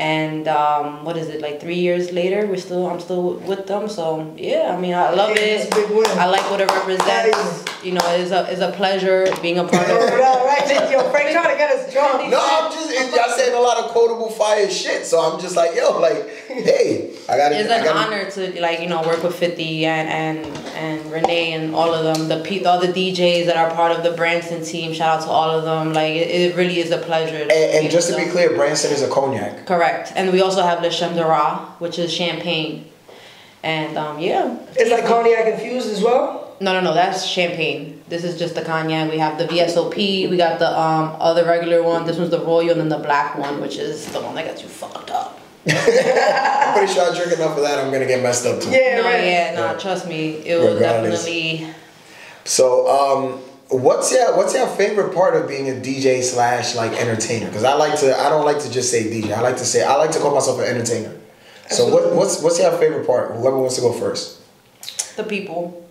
And um, what is it, like three years later, we're still, I'm still with them. So yeah, I mean, I love it. I like what it represents. You know, it's a it's a pleasure being a part of it. Right, yo, Frank trying to get us drunk. No, I'm just y'all saying a lot of quotable fire shit. So I'm just like, yo, like, hey, I got it. It's an honor to like you know work with fifty and and and Renee and all of them, the pe all the D Js that are part of the Branson team. Shout out to all of them. Like it, it really is a pleasure. And, and just to be clear, Branson is a cognac. Correct, and we also have Le Shemdara, which is champagne, and um, yeah, it's like cognac infused as well. No, no, no. That's champagne. This is just the cognac. We have the V S O P. We got the um other regular one. This one's the royal, and then the black one, which is the one that got you fucked up. I'm pretty sure I drink enough of that. I'm gonna get messed up too. Yeah, no, right. yeah, no. Yeah. Trust me, it will definitely. So, um, what's your what's your favorite part of being a D J slash like entertainer? Because I like to I don't like to just say D J. I like to say I like to call myself an entertainer. So what what's what's your favorite part? Whoever wants to go first. The people.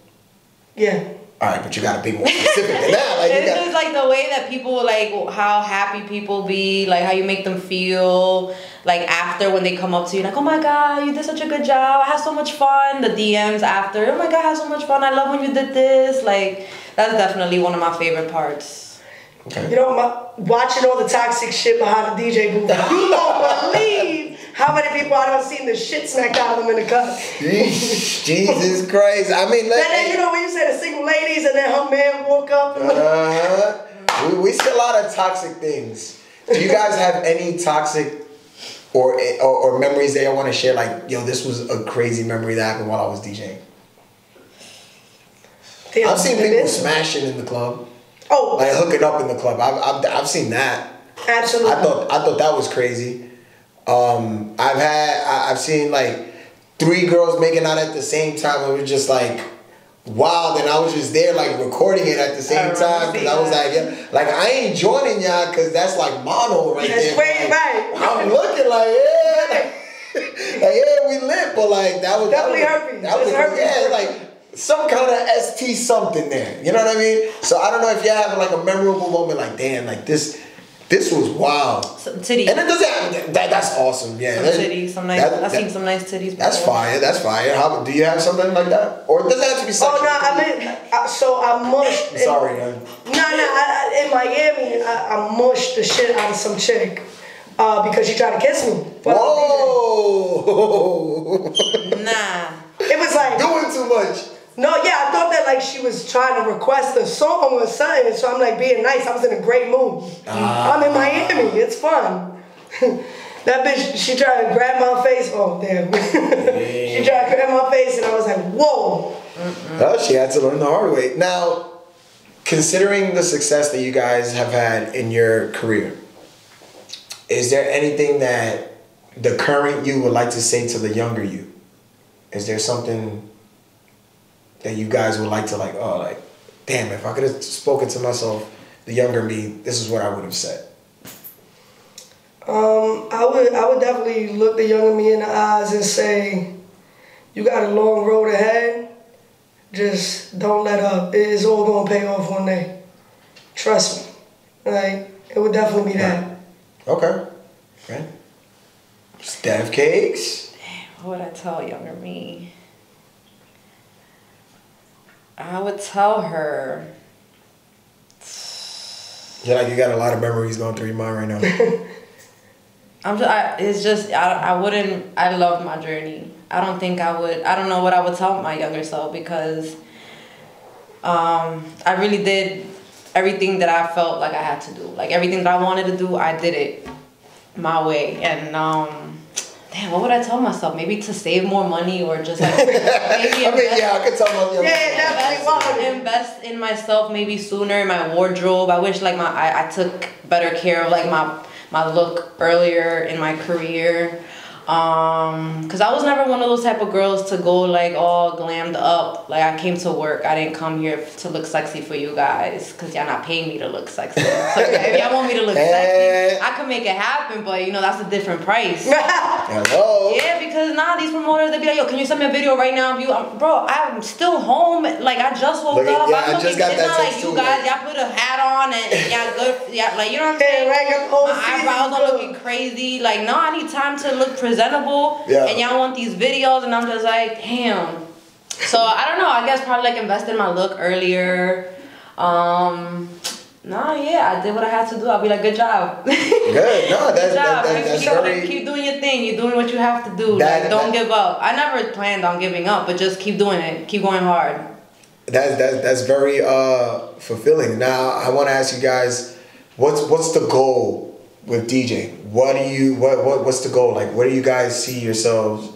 Yeah. All right, but you gotta be more specific than that. Like, it's just like the way that people like how happy people be, like how you make them feel, like after when they come up to you, like oh my god, you did such a good job. I had so much fun. The D Ms after, oh my god, I had so much fun. I love when you did this. Like that's definitely one of my favorite parts. Okay. You know, my, watching all the toxic shit behind the D J booth. You don't believe. How many people I don't seen the shit smacked out of them in the cup? Jesus Christ. I mean, like. Then, you know, when you said the single ladies and then her man woke up. And uh huh. We, we see a lot of toxic things. Do you guys have any toxic or, or, or memories that y'all want to share? Like, yo, this was a crazy memory that happened while I was DJing. Damn, I've seen people smashing in the club. Oh. Like hooking up in the club. I've, I've, I've seen that. Absolutely. I thought, I thought that was crazy. Um, I've had, I, I've seen like three girls making out at the same time. It was just like wild, and I was just there like recording it at the same time because I was like, yeah, like I ain't joining y'all because that's like mono right that's there. Way like, right. I'm looking like yeah, like, like yeah, we lit, but like that was definitely herpes. That was, that was yeah, like some kind of S T something there. You know what I mean? So I don't know if y'all having like a memorable moment like damn, like this. This was wild. Some titties. And it doesn't. That, that's awesome. Yeah. Some titties. Some nice. That, I've that, seen some nice titties. That's before. Fire. That's fire. How, do you have something like that, or does it have to be sexual? Oh no, I mean, I, so I mushed. In, sorry. No, no. I, in Miami, I, I mushed the shit out of some chick uh, because she tried to kiss me. Whoa. Nah. It was like doing too much. No, yeah, I thought that like she was trying to request a song or something, so I'm like being nice. I was in a great mood. Ah. I'm in Miami. It's fun. That bitch, she tried to grab my face. Oh damn! She tried to grab my face, and I was like, whoa. Mm-mm. Oh, she had to learn the hard way. Now, considering the success that you guys have had in your career, is there anything that the current you would like to say to the younger you? Is there something that you guys would like to like, oh, like, damn, if I could have spoken to myself, the younger me, this is what I would have said? Um, I would I would definitely look the younger me in the eyes and say, you got a long road ahead. Just don't let up. It's all gonna pay off one day. Trust me. Like, it would definitely be that. Okay. Okay. StephCakes. Damn, what would I tell younger me? I would tell her. Yeah, like you got a lot of memories going through your mind right now. I'm just, I, it's just, I, I wouldn't, I love my journey. I don't think I would, I don't know what I would tell my younger self because um, I really did everything that I felt like I had to do. Like everything that I wanted to do, I did it. my way. And um damn, what would I tell myself? Maybe to save more money, or just like maybe I mean, yeah, I could tell myself. Yeah, invest, invest in myself maybe sooner, in my wardrobe. I wish like my I, I took better care of like my my look earlier in my career. Um, because I was never one of those type of girls to go like all glammed up. Like I came to work. I didn't come here to look sexy for you guys, because y'all not paying me to look sexy. So if y'all want me to look sexy, I could make it happen, but you know, that's a different price. Hello. Yeah, because nah, these promoters, they be like, yo, can you send me a video right now of you? I'm, bro, I'm still home. Like I just woke look, up. Yeah, I'm I just got it's that not like you guys, y'all put a hat on and, and y'all good. Yeah, like you know what I'm saying? Hey, right, my eyebrows are looking crazy. Like no, I need time to look presentable. Yeah. And y'all want these videos, and I'm just like, damn. So I don't know. I guess probably like invest in my look earlier. Um, nah, yeah, I did what I had to do. I'll be like, good job. Good, no, that's, good job. That, that, that's keep, very, keep doing your thing. You're doing what you have to do. That, like, don't that, give up. I never planned on giving up, but just keep doing it. Keep going hard. That's that's that's very uh fulfilling. Now I want to ask you guys, what's what's the goal? With DJing, what do you what, what what's the goal? Like, where do you guys see yourselves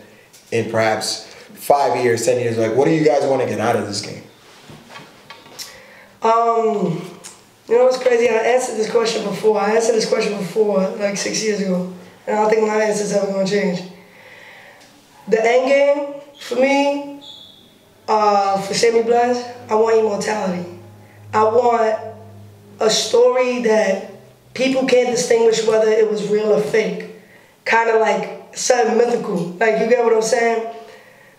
in perhaps five years, ten years? Like, what do you guys want to get out of this game? Um, you know what's crazy? I answered this question before. I answered this question before, like six years ago, and I don't think my answer's ever gonna change. The end game for me, uh, for Sammii Blendz, I want immortality. I want a story that people can't distinguish whether it was real or fake. Kind of like something mythical. Like, you get what I'm saying?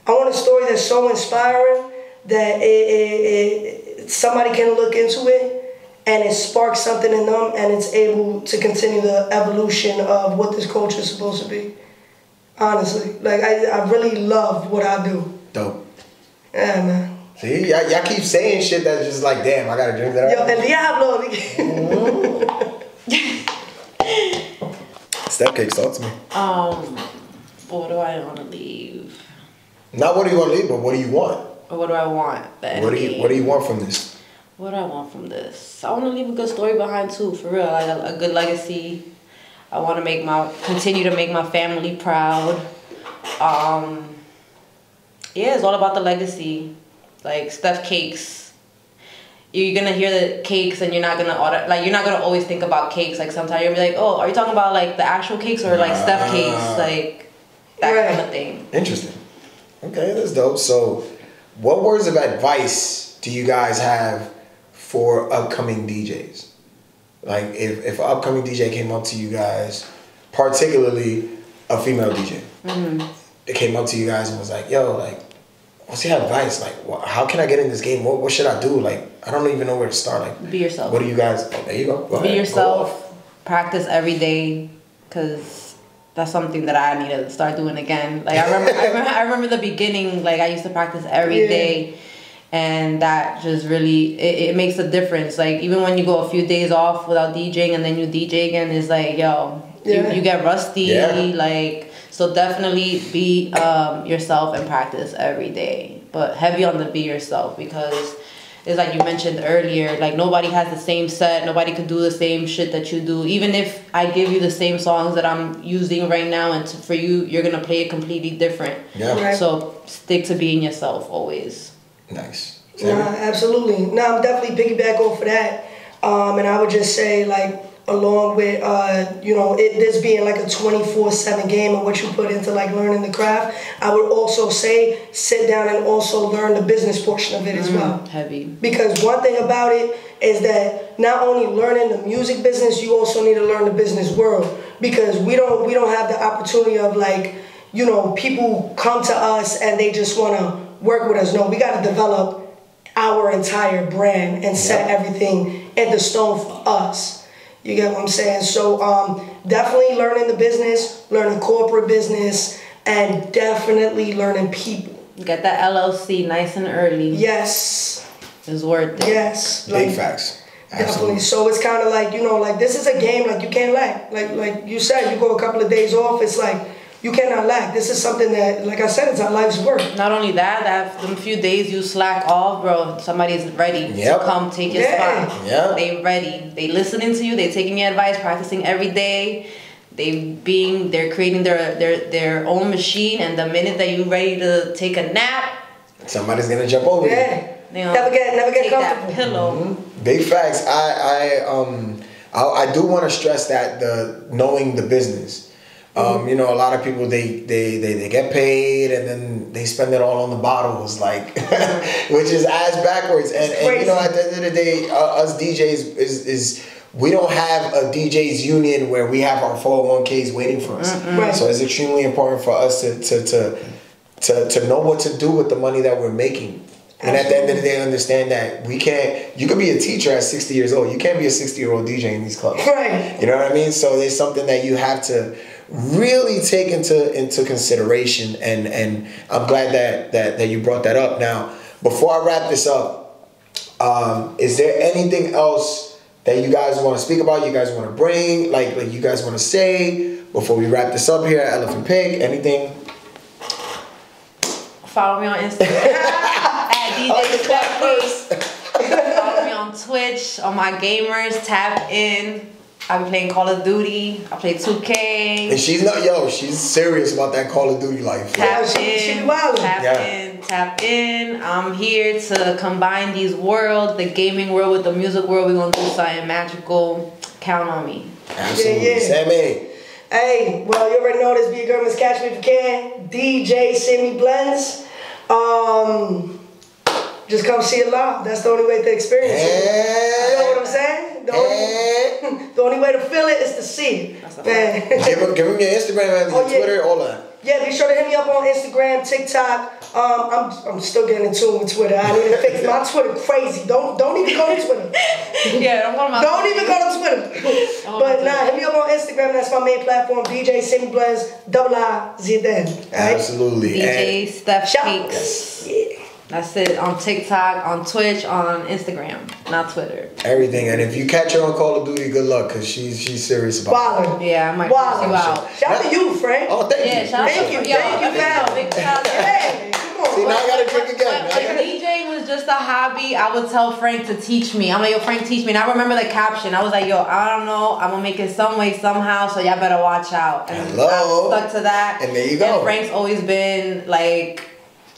I want a story that's so inspiring that it, it, it, somebody can look into it and it sparks something in them, and it's able to continue the evolution of what this culture is supposed to be. Honestly. Like, I, I really love what I do. Dope. Yeah, man. See, y'all keep saying shit that's just like, damn, I gotta drink that up. Yo, El Diablo. Mm-hmm. StephCakes, talk to me. Um, what do I want to leave? Not what do you want to leave, but what do you want? Or what do I want? What do you What do you want from this? What do I want from this? I want to leave a good story behind too, for real. Like a, a good legacy. I want to make my continue to make my family proud. Um, yeah, it's all about the legacy. Like StephCakes. You're gonna hear the cakes, and you're not gonna order, like you're not gonna always think about cakes. Like sometimes you'll be like, oh, are you talking about like the actual cakes or like uh, StephCakes, like that right. kind of thing. Interesting. Okay, that's dope. So, what words of advice do you guys have for upcoming D Js? Like, if if an upcoming D J came up to you guys, particularly a female D J, mm-hmm. They came up to you guys and was like, yo, like, what's your advice? Like, how can I get in this game? What, what should I do? Like, I don't even know where to start. Like, be yourself. What do you guys? Oh, there you go. go be ahead. yourself. Go practice every day, cause that's something that I need to start doing again. Like I remember, I, remember I remember the beginning. Like I used to practice every yeah. day, and that just really it, it makes a difference. Like even when you go a few days off without DJing and then you D J again, it's like yo, yeah. you, you get rusty. Yeah. Like. So definitely be um, yourself and practice every day. But heavy on the be yourself, because it's like you mentioned earlier, like nobody has the same set. Nobody could do the same shit that you do. Even if I give you the same songs that I'm using right now, and to, for you, you're going to play it completely different. Yeah. Right. So stick to being yourself always. Nice. Nah, absolutely. Nah, I'm definitely piggyback off of that. Um, and I would just say like, along with, uh, you know, it, this being like a twenty-four seven game and what you put into like learning the craft, I would also say sit down and also learn the business portion of it as mm, well. Heavy. Because one thing about it is that not only learning the music business, you also need to learn the business world, because we don't, we don't have the opportunity of like, you know, people come to us and they just want to work with us. No, we got to develop our entire brand and set yep. everything into stone for us. You get what I'm saying? So um, definitely learning the business, learning corporate business, and definitely learning people. Get that L L C nice and early. Yes. It's worth it. Yes. Big like, facts. Absolutely. Definitely. So it's kind of like, you know, like this is a game like you can't lack. Like like you said, you go a couple of days off, it's like you cannot lack. This is something that, like I said, it's our life's work. Not only that, after a few days you slack off, bro, somebody's ready yep. to come take your yeah. spot. Yep. They ready. They listening to you. They taking your advice, practicing every day. They being they're creating their their their own machine, and the minute that you're ready to take a nap, somebody's gonna jump over you. Yeah. You know, never get never get take comfortable. That pillow. Mm-hmm. Big facts. I I um I, I do want to stress that the knowing the business. Um, mm-hmm. You know, a lot of people they, they they they get paid and then they spend it all on the bottles, like which is as backwards. And, and you know, at the end of the day, uh, us D Js is is. is we don't have a D J's union where we have our four oh one K's waiting for us. Mm-hmm. Right. So it's extremely important for us to, to to to to know what to do with the money that we're making. And at the end of the day, understand that we can't, you could be a teacher at sixty years old. You can't be a sixty-year-old D J in these clubs. Right. You know what I mean? So there's something that you have to really take into into consideration. And and I'm glad that that, that you brought that up. Now, before I wrap this up, um, is there anything else that you guys want to speak about, you guys want to bring, like, like you guys want to say before we wrap this up here at Elephant Pick? Anything? Follow me on Instagram at D J StephCakes. Follow me on Twitch, on my gamers, tap in. I've been playing Call of Duty. I play two K. And she's not, yo, she's serious about that Call of Duty life. Tap yeah. in, she wild. tap yeah. in, tap in. I'm here to combine these worlds, the gaming world with the music world. We're going to do something magical. Count on me. Absolutely. Yeah, yeah. Sammii. Hey, well, you already know this. Be a girl, miss, catch me if you can. D J Sammii Blendz. Um, just come see it live. That's the only way to experience it. You know what I'm saying? The only, the only way to feel it is to see it. Man. Give him, give him your Instagram, and oh, yeah. Twitter, all that. Yeah, be sure to hit me up on Instagram, TikTok. Um, I'm I'm still getting in tune with Twitter. I need to fix my Twitter crazy. Don't don't even go to Twitter. Yeah, don't want my. Don't even go to Twitter. But nah, hit me up on Instagram. That's my main platform. D J Sammii Blendz, double I Z N. Absolutely. D J StephCakes. Yeah. That's it, on TikTok, on Twitch, on Instagram, not Twitter. Everything, and if you catch her on Call of Duty, good luck, because she's, she's serious about it. Yeah, I might wow. you out. Shout out to you, Frank. Oh, thank yeah, you. Shout thank out you, you. Thank you, thank you, pal. Hey, come on. See, now I got to drink again. If DJing was just a hobby, I would tell Frank to teach me. I'm like, yo, Frank, teach me. And I remember the caption. I was like, yo, I don't know. I'm going to make it some way, somehow, so y'all better watch out. And hello. I stuck to that. And there you go. And Frank's always been, like...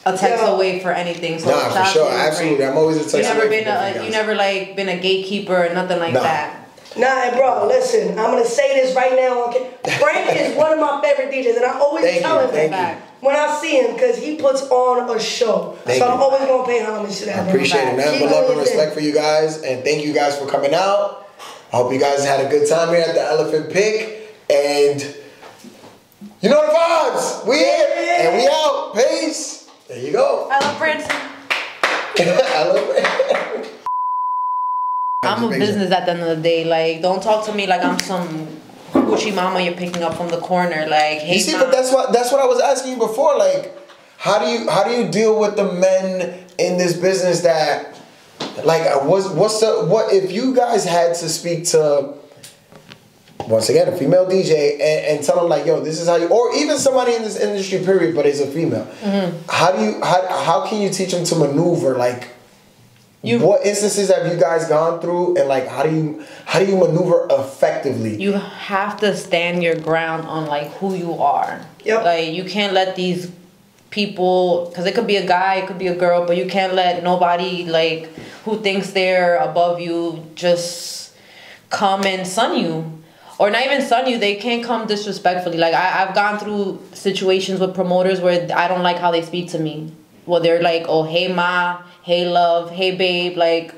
a text yeah. away for anything. So nah, for sure, absolutely. Great. I'm always a text you never away. Been a, you, you never like been a gatekeeper or nothing like nah. that. Nah, bro, listen. I'm gonna say this right now. Okay, Frank is one of my favorite D Js, and I always thank tell you, him that when I see him because he puts on a show. Thank so you. I'm always gonna pay homage to that. I appreciate it, man. But love and respect for you guys, and thank you guys for coming out. I hope you guys had a good time here at the Elephant Pick, and you know the vibes. We in and we out. Peace. There you go. I love Branson. I love Branson. I'm a business at the end of the day. Like, don't talk to me like I'm some Gucci mama you're picking up from the corner. Like, hey, you see, mom. But that's what that's what I was asking you before. Like, how do you how do you deal with the men in this business that, like, what's what's the what if you guys had to speak to, once again, a female D J, and, and tell them like, yo, this is how you, or even somebody in this industry period, but is a female. Mm-hmm. How do you, how, how can you teach them to maneuver? Like, you, what instances have you guys gone through, and like, how do you, how do you maneuver effectively? You have to stand your ground on like who you are. Yep. Like, you can't let these people, because it could be a guy, it could be a girl, but you can't let nobody like who thinks they're above you just come and sun you. Or not even sun you, they can't come disrespectfully. Like, I, I've gone through situations with promoters where I don't like how they speak to me. Well, they're like, oh, hey, ma, hey, love, hey, babe. Like,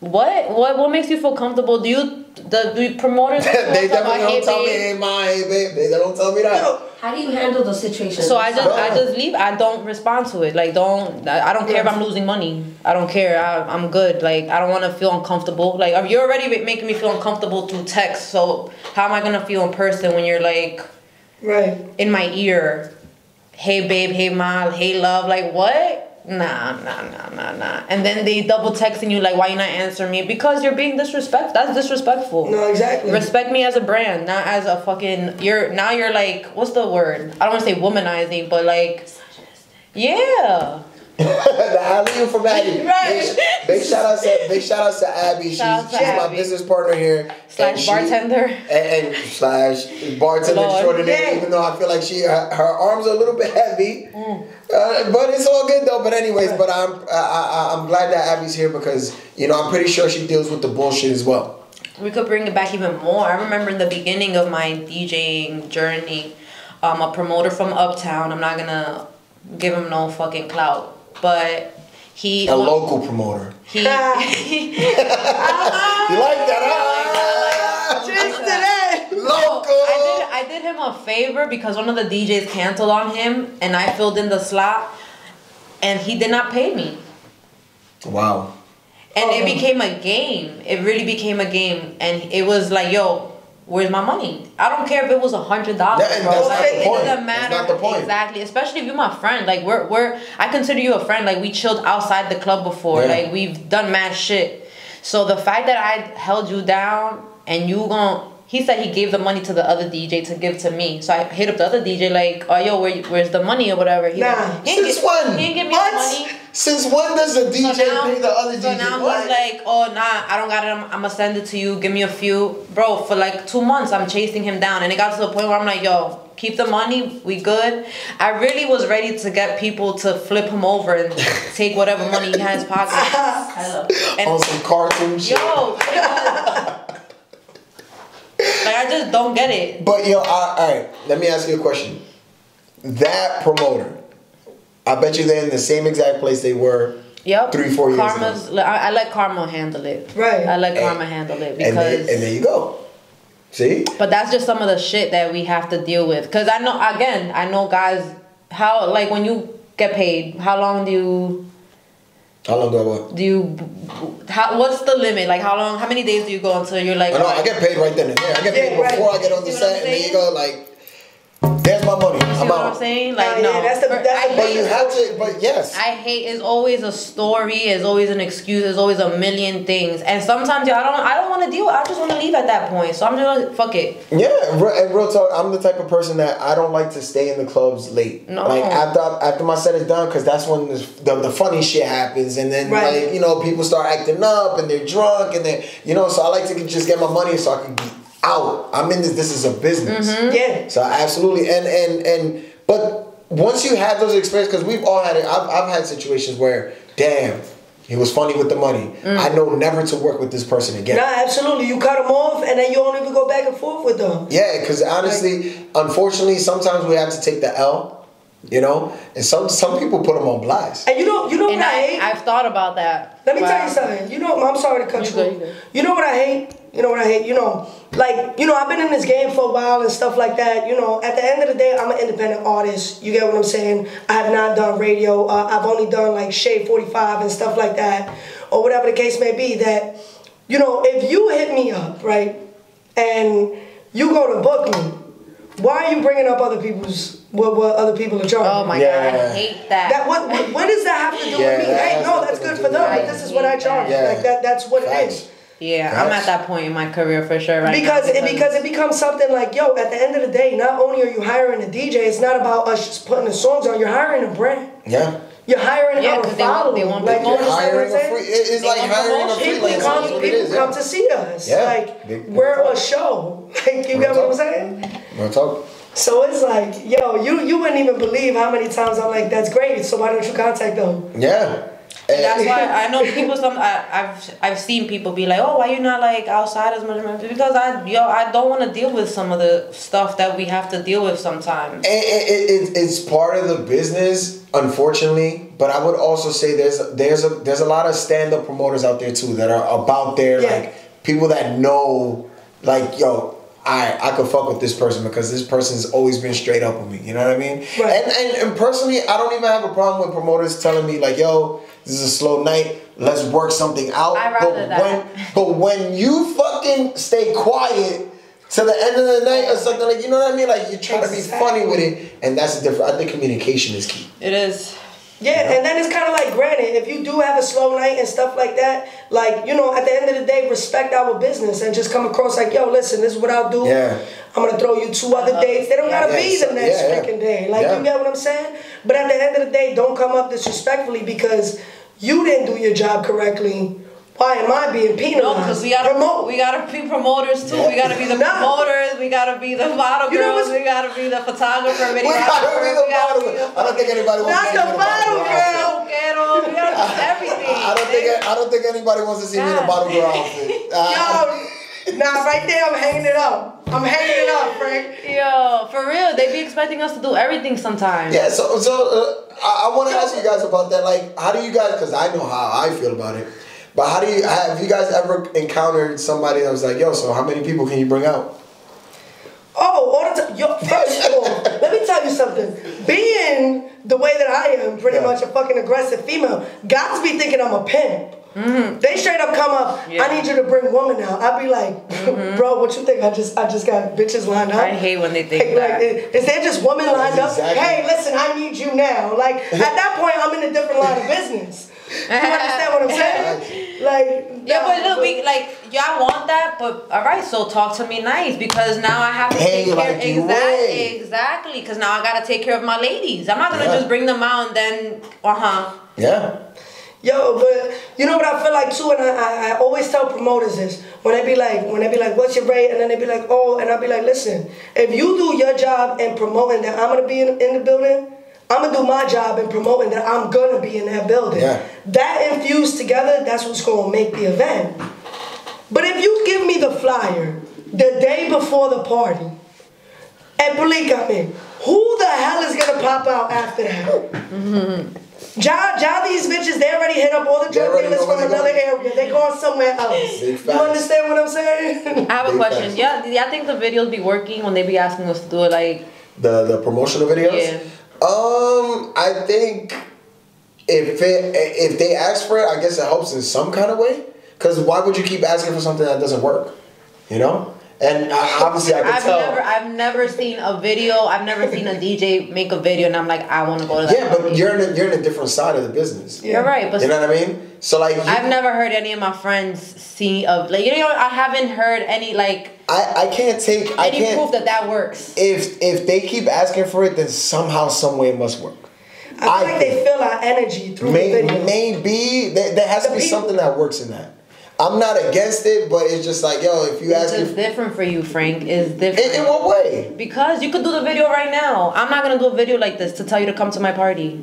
what? What What makes you feel comfortable? Do you, the, the promoters... they definitely about, don't hey, tell babe. me, hey, ma, hey, babe. They don't tell me that. How do you handle the situation? So I just, I just leave. I don't respond to it. Like, don't, I don't care if I'm losing money. I don't care. I, I'm good. Like, I don't want to feel uncomfortable. Like, you're already making me feel uncomfortable through text. So how am I going to feel in person when you're like, right in my ear, hey, babe, hey, mom, hey, love. Like, what? Nah, nah, nah, nah, nah. And then they double texting you like, why you not answering me? Because you're being disrespectful. That's disrespectful. No, exactly. Respect me as a brand, not as a fucking, you're, now you're like, what's the word? I don't want to say womanizing, but like, yeah. The alley from Abby. Right. Big, big shout out to big shout out to Abby. Shout she's, to she's Abby. My business partner here. Slash bartender. She, and, and slash bartender extraordinaire. Even though I feel like she her, her arms are a little bit heavy, mm. uh, but it's all good though. But anyways, but I'm I, I, I'm glad that Abby's here because you know I'm pretty sure she deals with the bullshit as well. We could bring it back even more. I remember in the beginning of my DJing journey, um, a promoter from Uptown. I'm not gonna give him no fucking clout. But he a local promoter. He, ah. he You like that? Huh? Cheers to that. Local. No, I did I did him a favor because one of the D Js canceled on him, and I filled in the slot, and he did not pay me. Wow. And oh. It became a game. It really became a game, and it was like, yo. Where's my money? I don't care if it was a hundred dollars. That, that's like, it point. doesn't matter. That's not the point. Exactly. Especially if you're my friend. Like we're we're I consider you a friend. Like we chilled outside the club before. Yeah. Like we've done mad shit. So the fact that I held you down and you gon' he said he gave the money to the other D J to give to me. So I hit up the other D J like, oh yo, where where's the money or whatever? He nah. Like, he Since when? He didn't give me the money. Since when does a D J so now, pay the other D J? So now he's like, oh nah, I don't got it. I'm, I'm gonna send it to you. Give me a few, bro. For like two months, I'm chasing him down, and it got to the point where I'm like, yo, keep the money. We good. I really was ready to get people to flip him over and take whatever money he has in his pocket. Hello. And on some cartoon shit. Yo. Like I just don't get it. But yo, all right. Let me ask you a question. That promoter. I bet you they're in the same exact place they were yep. three, four years Karma's, ago. I, I let Karma handle it. Right. I let and, Karma handle it because... And there, and there you go. See? But that's just some of the shit that we have to deal with. Because I know, again, I know guys, how, like, when you get paid, how long do you... How long do I work? Do you... How, what's the limit? Like, how long, how many days do you go until you're like... Oh, no, I get paid right then and there. I get paid yeah, before right. I get on the set. And there you go, like... There's my money. You see I'm what out. I'm saying? Like, no. no. Yeah, that's the, that's but you have to, but yes. I hate is always a story, is always an excuse, is always a million things. And sometimes, yo, I don't I don't want to deal with it. I just want to leave at that point. So I'm just like, fuck it. Yeah, and real talk, I'm the type of person that I don't like to stay in the clubs late. No. Like, after, after my set is done, because that's when the, the, the funny shit happens. And then, right. like, you know, people start acting up, and they're drunk, and they you know, so I like to just get my money so I can be out. I'm in this. This is a business. Mm-hmm. Yeah. So absolutely, and and and but once you have those experiences, because we've all had it. I've I've had situations where, damn, he was funny with the money. Mm. I know never to work with this person again. No, absolutely. You cut him off, and then you don't even go back and forth with them. Yeah, because honestly, like, unfortunately, sometimes we have to take the L. You know, and some some people put them on blast. And you know, you know and what I, I hate. I've thought about that. Let me wow. tell you something. You know, I'm sorry to cut you. You, you, you know what I hate. You know what I hate? You know, like, you know, I've been in this game for a while and stuff like that. You know, at the end of the day, I'm an independent artist. You get what I'm saying? I have not done radio. Uh, I've only done, like, Shade forty-five and stuff like that, or whatever the case may be, that, you know, if you hit me up, right, and you go to book me, why are you bringing up other people's, what, what other people are charging? Oh, my yeah. God, I hate that. That what, what, what does that have to do yeah, with me? That hey, no, that's good for them, but this is what I charge. Yeah. Like, that, that's what it is. Yeah, yes. I'm at that point in my career for sure right because now. Because it, because it becomes something like, yo, at the end of the day, not only are you hiring a D J, it's not about us just putting the songs on. You're hiring a brand. Yeah. You're hiring yeah, our following. They want, they want like, you're hiring a free, it's like hiring a freelancer. Come, people it is, come yeah. to see us. Yeah. Like, they, we're talk. a show. Like, you get what I'm saying? We're talk. So it's like, yo, you, you wouldn't even believe how many times I'm like, that's great, so why don't you contact them? Yeah. And that's why I know people. Some I, I've I've seen people be like, "Oh, why you not like outside as much?" Because I yo I don't want to deal with some of the stuff that we have to deal with sometimes. It, it, it it's part of the business, unfortunately. But I would also say there's there's a there's a lot of stand up promoters out there too that are about their yeah. like people that know like yo. I, I could fuck with this person because this person's always been straight up with me. You know what I mean? Right. And, and and personally, I don't even have a problem with promoters telling me like, yo, this is a slow night. Let's work something out. I rather but that. When, but when you fucking stay quiet to the end of the night or something, like, you know what I mean? Like, you're trying exactly. to be funny with it. And that's the difference. I think communication is key. It is. Yeah, you know? And then it's kind of like, granted, if you do have a slow night and stuff like that, like, you know, at the end of the day, respect our business and just come across like, yo, listen, this is what I'll do. Yeah. I'm going to throw you two other dates. They don't got to yeah, be the next yeah, freaking yeah. day. Like, yeah. you get what I'm saying? But at the end of the day, don't come up disrespectfully because you didn't do your job correctly. Why am I being penalized? No, because we gotta promote. We gotta be promoters too. Yeah. We gotta be the promoters. We gotta be the model you girls. We gotta be the photographer. We gotta be the model. I don't think anybody wants to see me in a bottle girl. We gotta do everything. I don't think. I don't think anybody wants to see me in a bottle girl outfit. Uh, Yo. Nah, right there, I'm hanging it up. I'm hanging it up, Frank. Yo, for real, they be expecting us to do everything sometimes. Yeah, so so uh, I, I want to ask you guys about that. Like, how do you guys? Because I know how I feel about it. But how do you? Have you guys ever encountered somebody that was like, "Yo, so how many people can you bring out?" Oh, all the time. Yo, first of all, let me tell you something. Being the way that I am, pretty yeah. much a fucking aggressive female, guys be thinking I'm a pimp. Mm-hmm. They straight up come up. Yeah. I need you to bring woman out. I'd be like, mm-hmm. bro, what you think? I just, I just got bitches lined up. I hate when they think like, that. Like, is there just women lined exactly. up? Hey, listen, I need you now. Like at that point, I'm in a different line of business. You understand what I'm saying? Like, yeah, but look, we like y'all want that, but all right, so talk to me nice because now I have to hey, take like care exactly, exactly, because now I gotta take care of my ladies. I'm not gonna yeah. just bring them out and then, uh huh. Yeah. Yo, but you know what I feel like too, and I, I, I always tell promoters this when they be like, when they be like, what's your rate? And then they be like, oh, and I be like, listen, if you do your job and promoting that I'm gonna be in, in the building, I'm gonna do my job and promoting that I'm gonna be in that building. Yeah. That infused together, that's what's gonna make the event. But if you give me the flyer the day before the party, and believe me, who the hell is gonna pop out after that? Y'all, y'all, these bitches, they already hit up all the drug dealers from another area. They're going somewhere else. You understand what I'm saying? I have a question. Yeah, y'all think the videos be working when they be asking us to do it? Like the the promotional videos? Yeah. Um, I think if it if they ask for it, I guess it helps in some kind of way. Because why would you keep asking for something that doesn't work? You know. And I, obviously, I can I've tell. Never, I've never seen a video. I've never seen a D J make a video, and I'm like, I want to go to that. Yeah, but you're in a, you're in a different side of the business. Yeah. You're right, but you know what I mean. So like, you, I've never heard any of my friends see of like you know I haven't heard any like. I, I can't take any I can't, proof that that works. If if they keep asking for it, then somehow, some way, it must work. I feel I, like they feel our energy through may, the video. Maybe there, there has the to be people. something that works in that. I'm not against it, but it's just like, yo, if you ask me. It's different for you, Frank. It's different. In, in what way? Because you could do the video right now. I'm not going to do a video like this to tell you to come to my party.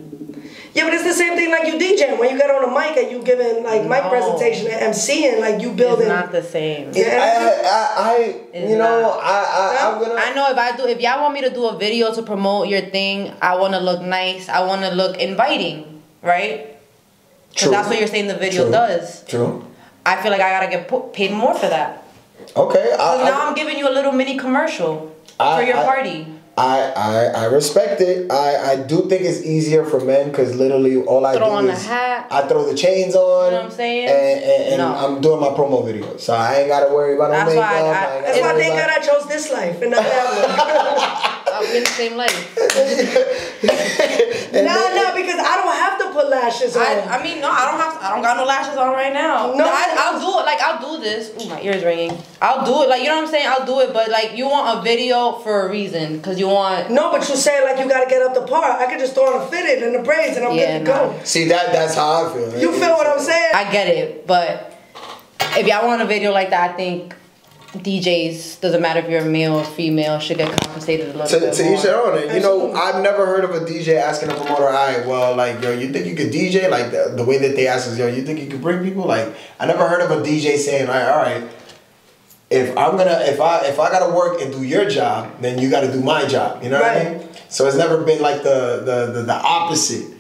Yeah, but it's the same thing like you DJing. When you get on a mic and you giving like no. mic presentation and MCing, like you building. It's not the same. Yeah, I, I, I you know, not. I, I, I'm gonna. I know if I do, if y'all want me to do a video to promote your thing, I want to look nice. I want to look inviting, right? True. Because that's what you're saying the video True. does. True. I feel like I gotta get paid more for that. Okay. I, now I, I'm giving you a little mini commercial I, for your I, party. I, I I respect it. I, I do think it's easier for men because literally all I throw do on is the hat. I throw the chains on. You know what I'm saying? And, and, and no. I'm doing my promo videos, so I ain't gotta worry about no makeup. I, I, I that's why thank God I chose this life and not that one. I'll be in the same life. No, no, nah, nah, because I don't have to put lashes on. I, I mean, no, I don't have. To, I don't got no lashes on right now. No, no I, I'll do it. Like I'll do this. Ooh, my ears ringing. I'll do it. Like you know what I'm saying. I'll do it. But like you want a video for a reason, cause you want. No, but you say like you gotta get up the part. I could just throw on a fitted and the braids, and I'm yeah, good to nah. go. See that? That's how I feel. Right? You feel what I'm saying? I get it, but if y'all want a video like that, I think. D Js, doesn't matter if you're a male or female, should get compensated a little to, bit to more. To each their own. You know, I've never heard of a D J asking a promoter, all right, well, like, yo, you think you could D J? Like, the, the way that they ask is, yo, you think you could bring people? Like, I never heard of a D J saying, all right, all right, if I'm gonna, if I, if I gotta work and do your job, then you gotta do my job. You know right. what I mean? So it's never been like the, the, the, the opposite.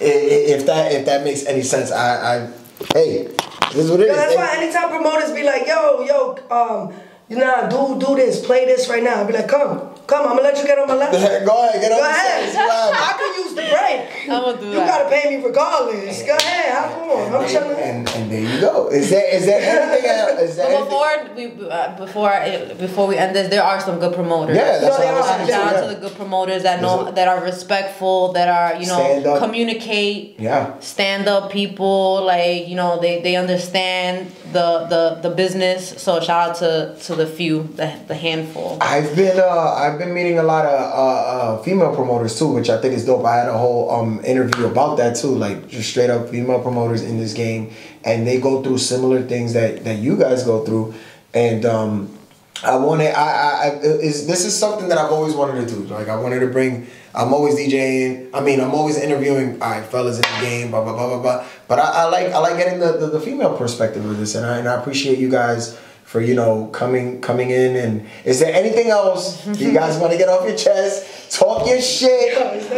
If that, if that makes any sense, I, I, hey. This is what it yo, is. That's why anytime promoters be like, yo, yo, um, you know, do do this, play this right now. I be like, come, come, I'm gonna let you get on my lap. Go ahead, get on my lap. I can use the break. I'm gonna do you that. gotta pay me regardless. Go ahead, hop on. I'm trying to. And, and there you go. Is there is there anything else? Is there before we uh, before uh, before we end this, there are some good promoters. Yeah, that's no, what I'm Shout out to the good promoters that know that are respectful, that are you know stand up. communicate. Yeah. Stand up people, like you know they they understand the the the business. So shout out to to the the few, the, the handful. I've been uh, I've been meeting a lot of uh, uh, female promoters too, which I think is dope. I had a whole um, interview about that too, like just straight up female promoters in this game, and they go through similar things that, that you guys go through, and um, I wanted I I, I is this is something that I've always wanted to do. Like I wanted to bring. I'm always DJing. I mean, I'm always interviewing. All right, fellas in the game, blah blah blah blah blah. But I, I like I like getting the, the, the female perspective of this, and I and I appreciate you guys for you know coming coming in. And is there anything else you guys want to get off your chest? Talk your shit,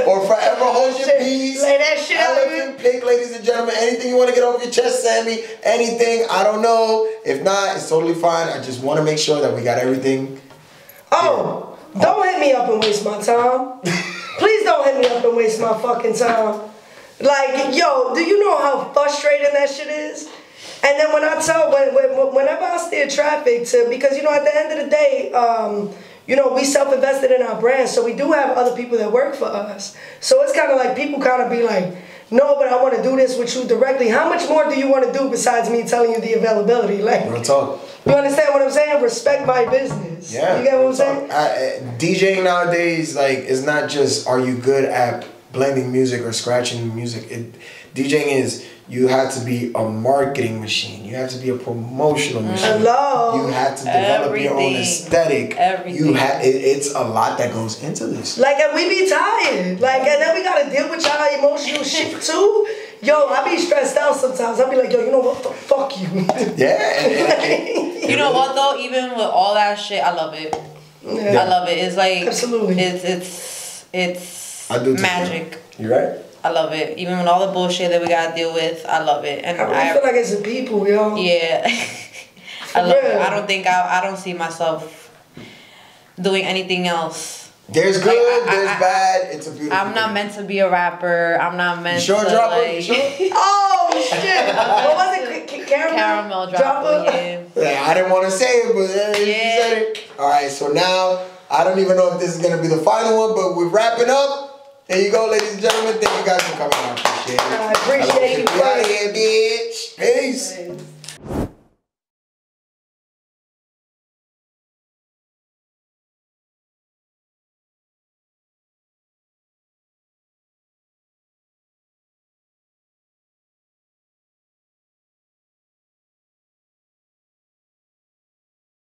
or forever hold your peace. Lay that shit out. Elephant Pick, ladies and gentlemen. Anything you want to get off your chest, Sammii? Anything? I don't know. If not, it's totally fine. I just want to make sure that we got everything. Oh, yeah. Don't hit me up and waste my time. Please don't hit me up and waste my fucking time. Like, yo, do you know how frustrating that shit is? And then when I tell, when, when, whenever I steer traffic to, because, you know, at the end of the day, um, you know, we self-invested in our brand, so we do have other people that work for us. So it's kind of like people kind of be like, no, but I want to do this with you directly. How much more do you want to do besides me telling you the availability? Like, real talk. You understand what I'm saying? Respect my business. Yeah. You get what I'm saying? I, I, DJing nowadays, like, it's not just are you good at blending music or scratching music. It, DJing is you have to be a marketing machine. You have to be a promotional machine. Hello. You have to develop Everything. your own aesthetic. Everything. You have. It, it's a lot that goes into this. Like, and we be tired. Like, and then we gotta deal with y'all emotional shit too. Yo, I be stressed out sometimes. I be like, yo, you know what? The fuck you. Yeah. You know what though? Even with all that shit, I love it. Yeah. I love it. It's like absolutely. It's it's it's I do magic. You right. I love it. Even with all the bullshit that we gotta deal with, I love it. And I really I, feel like it's the people, yo. Yeah. I love real. it. I don't think I I don't see myself doing anything else. There's good, like, I, there's I, I, bad, it's a beautiful I'm not meant to be a rapper. I'm not meant sure to dropper, like... Sure dropper? Oh, shit. What was it? C- caramel? Caramel dropper, yeah. Yeah, I didn't want to say it, but uh, yeah. you said it. All right, so now, I don't even know if this is going to be the final one, but we're wrapping up. There you go, ladies and gentlemen. Thank you guys for coming out. I appreciate it. I appreciate you. Get out of here, bitch. Peace. Nice.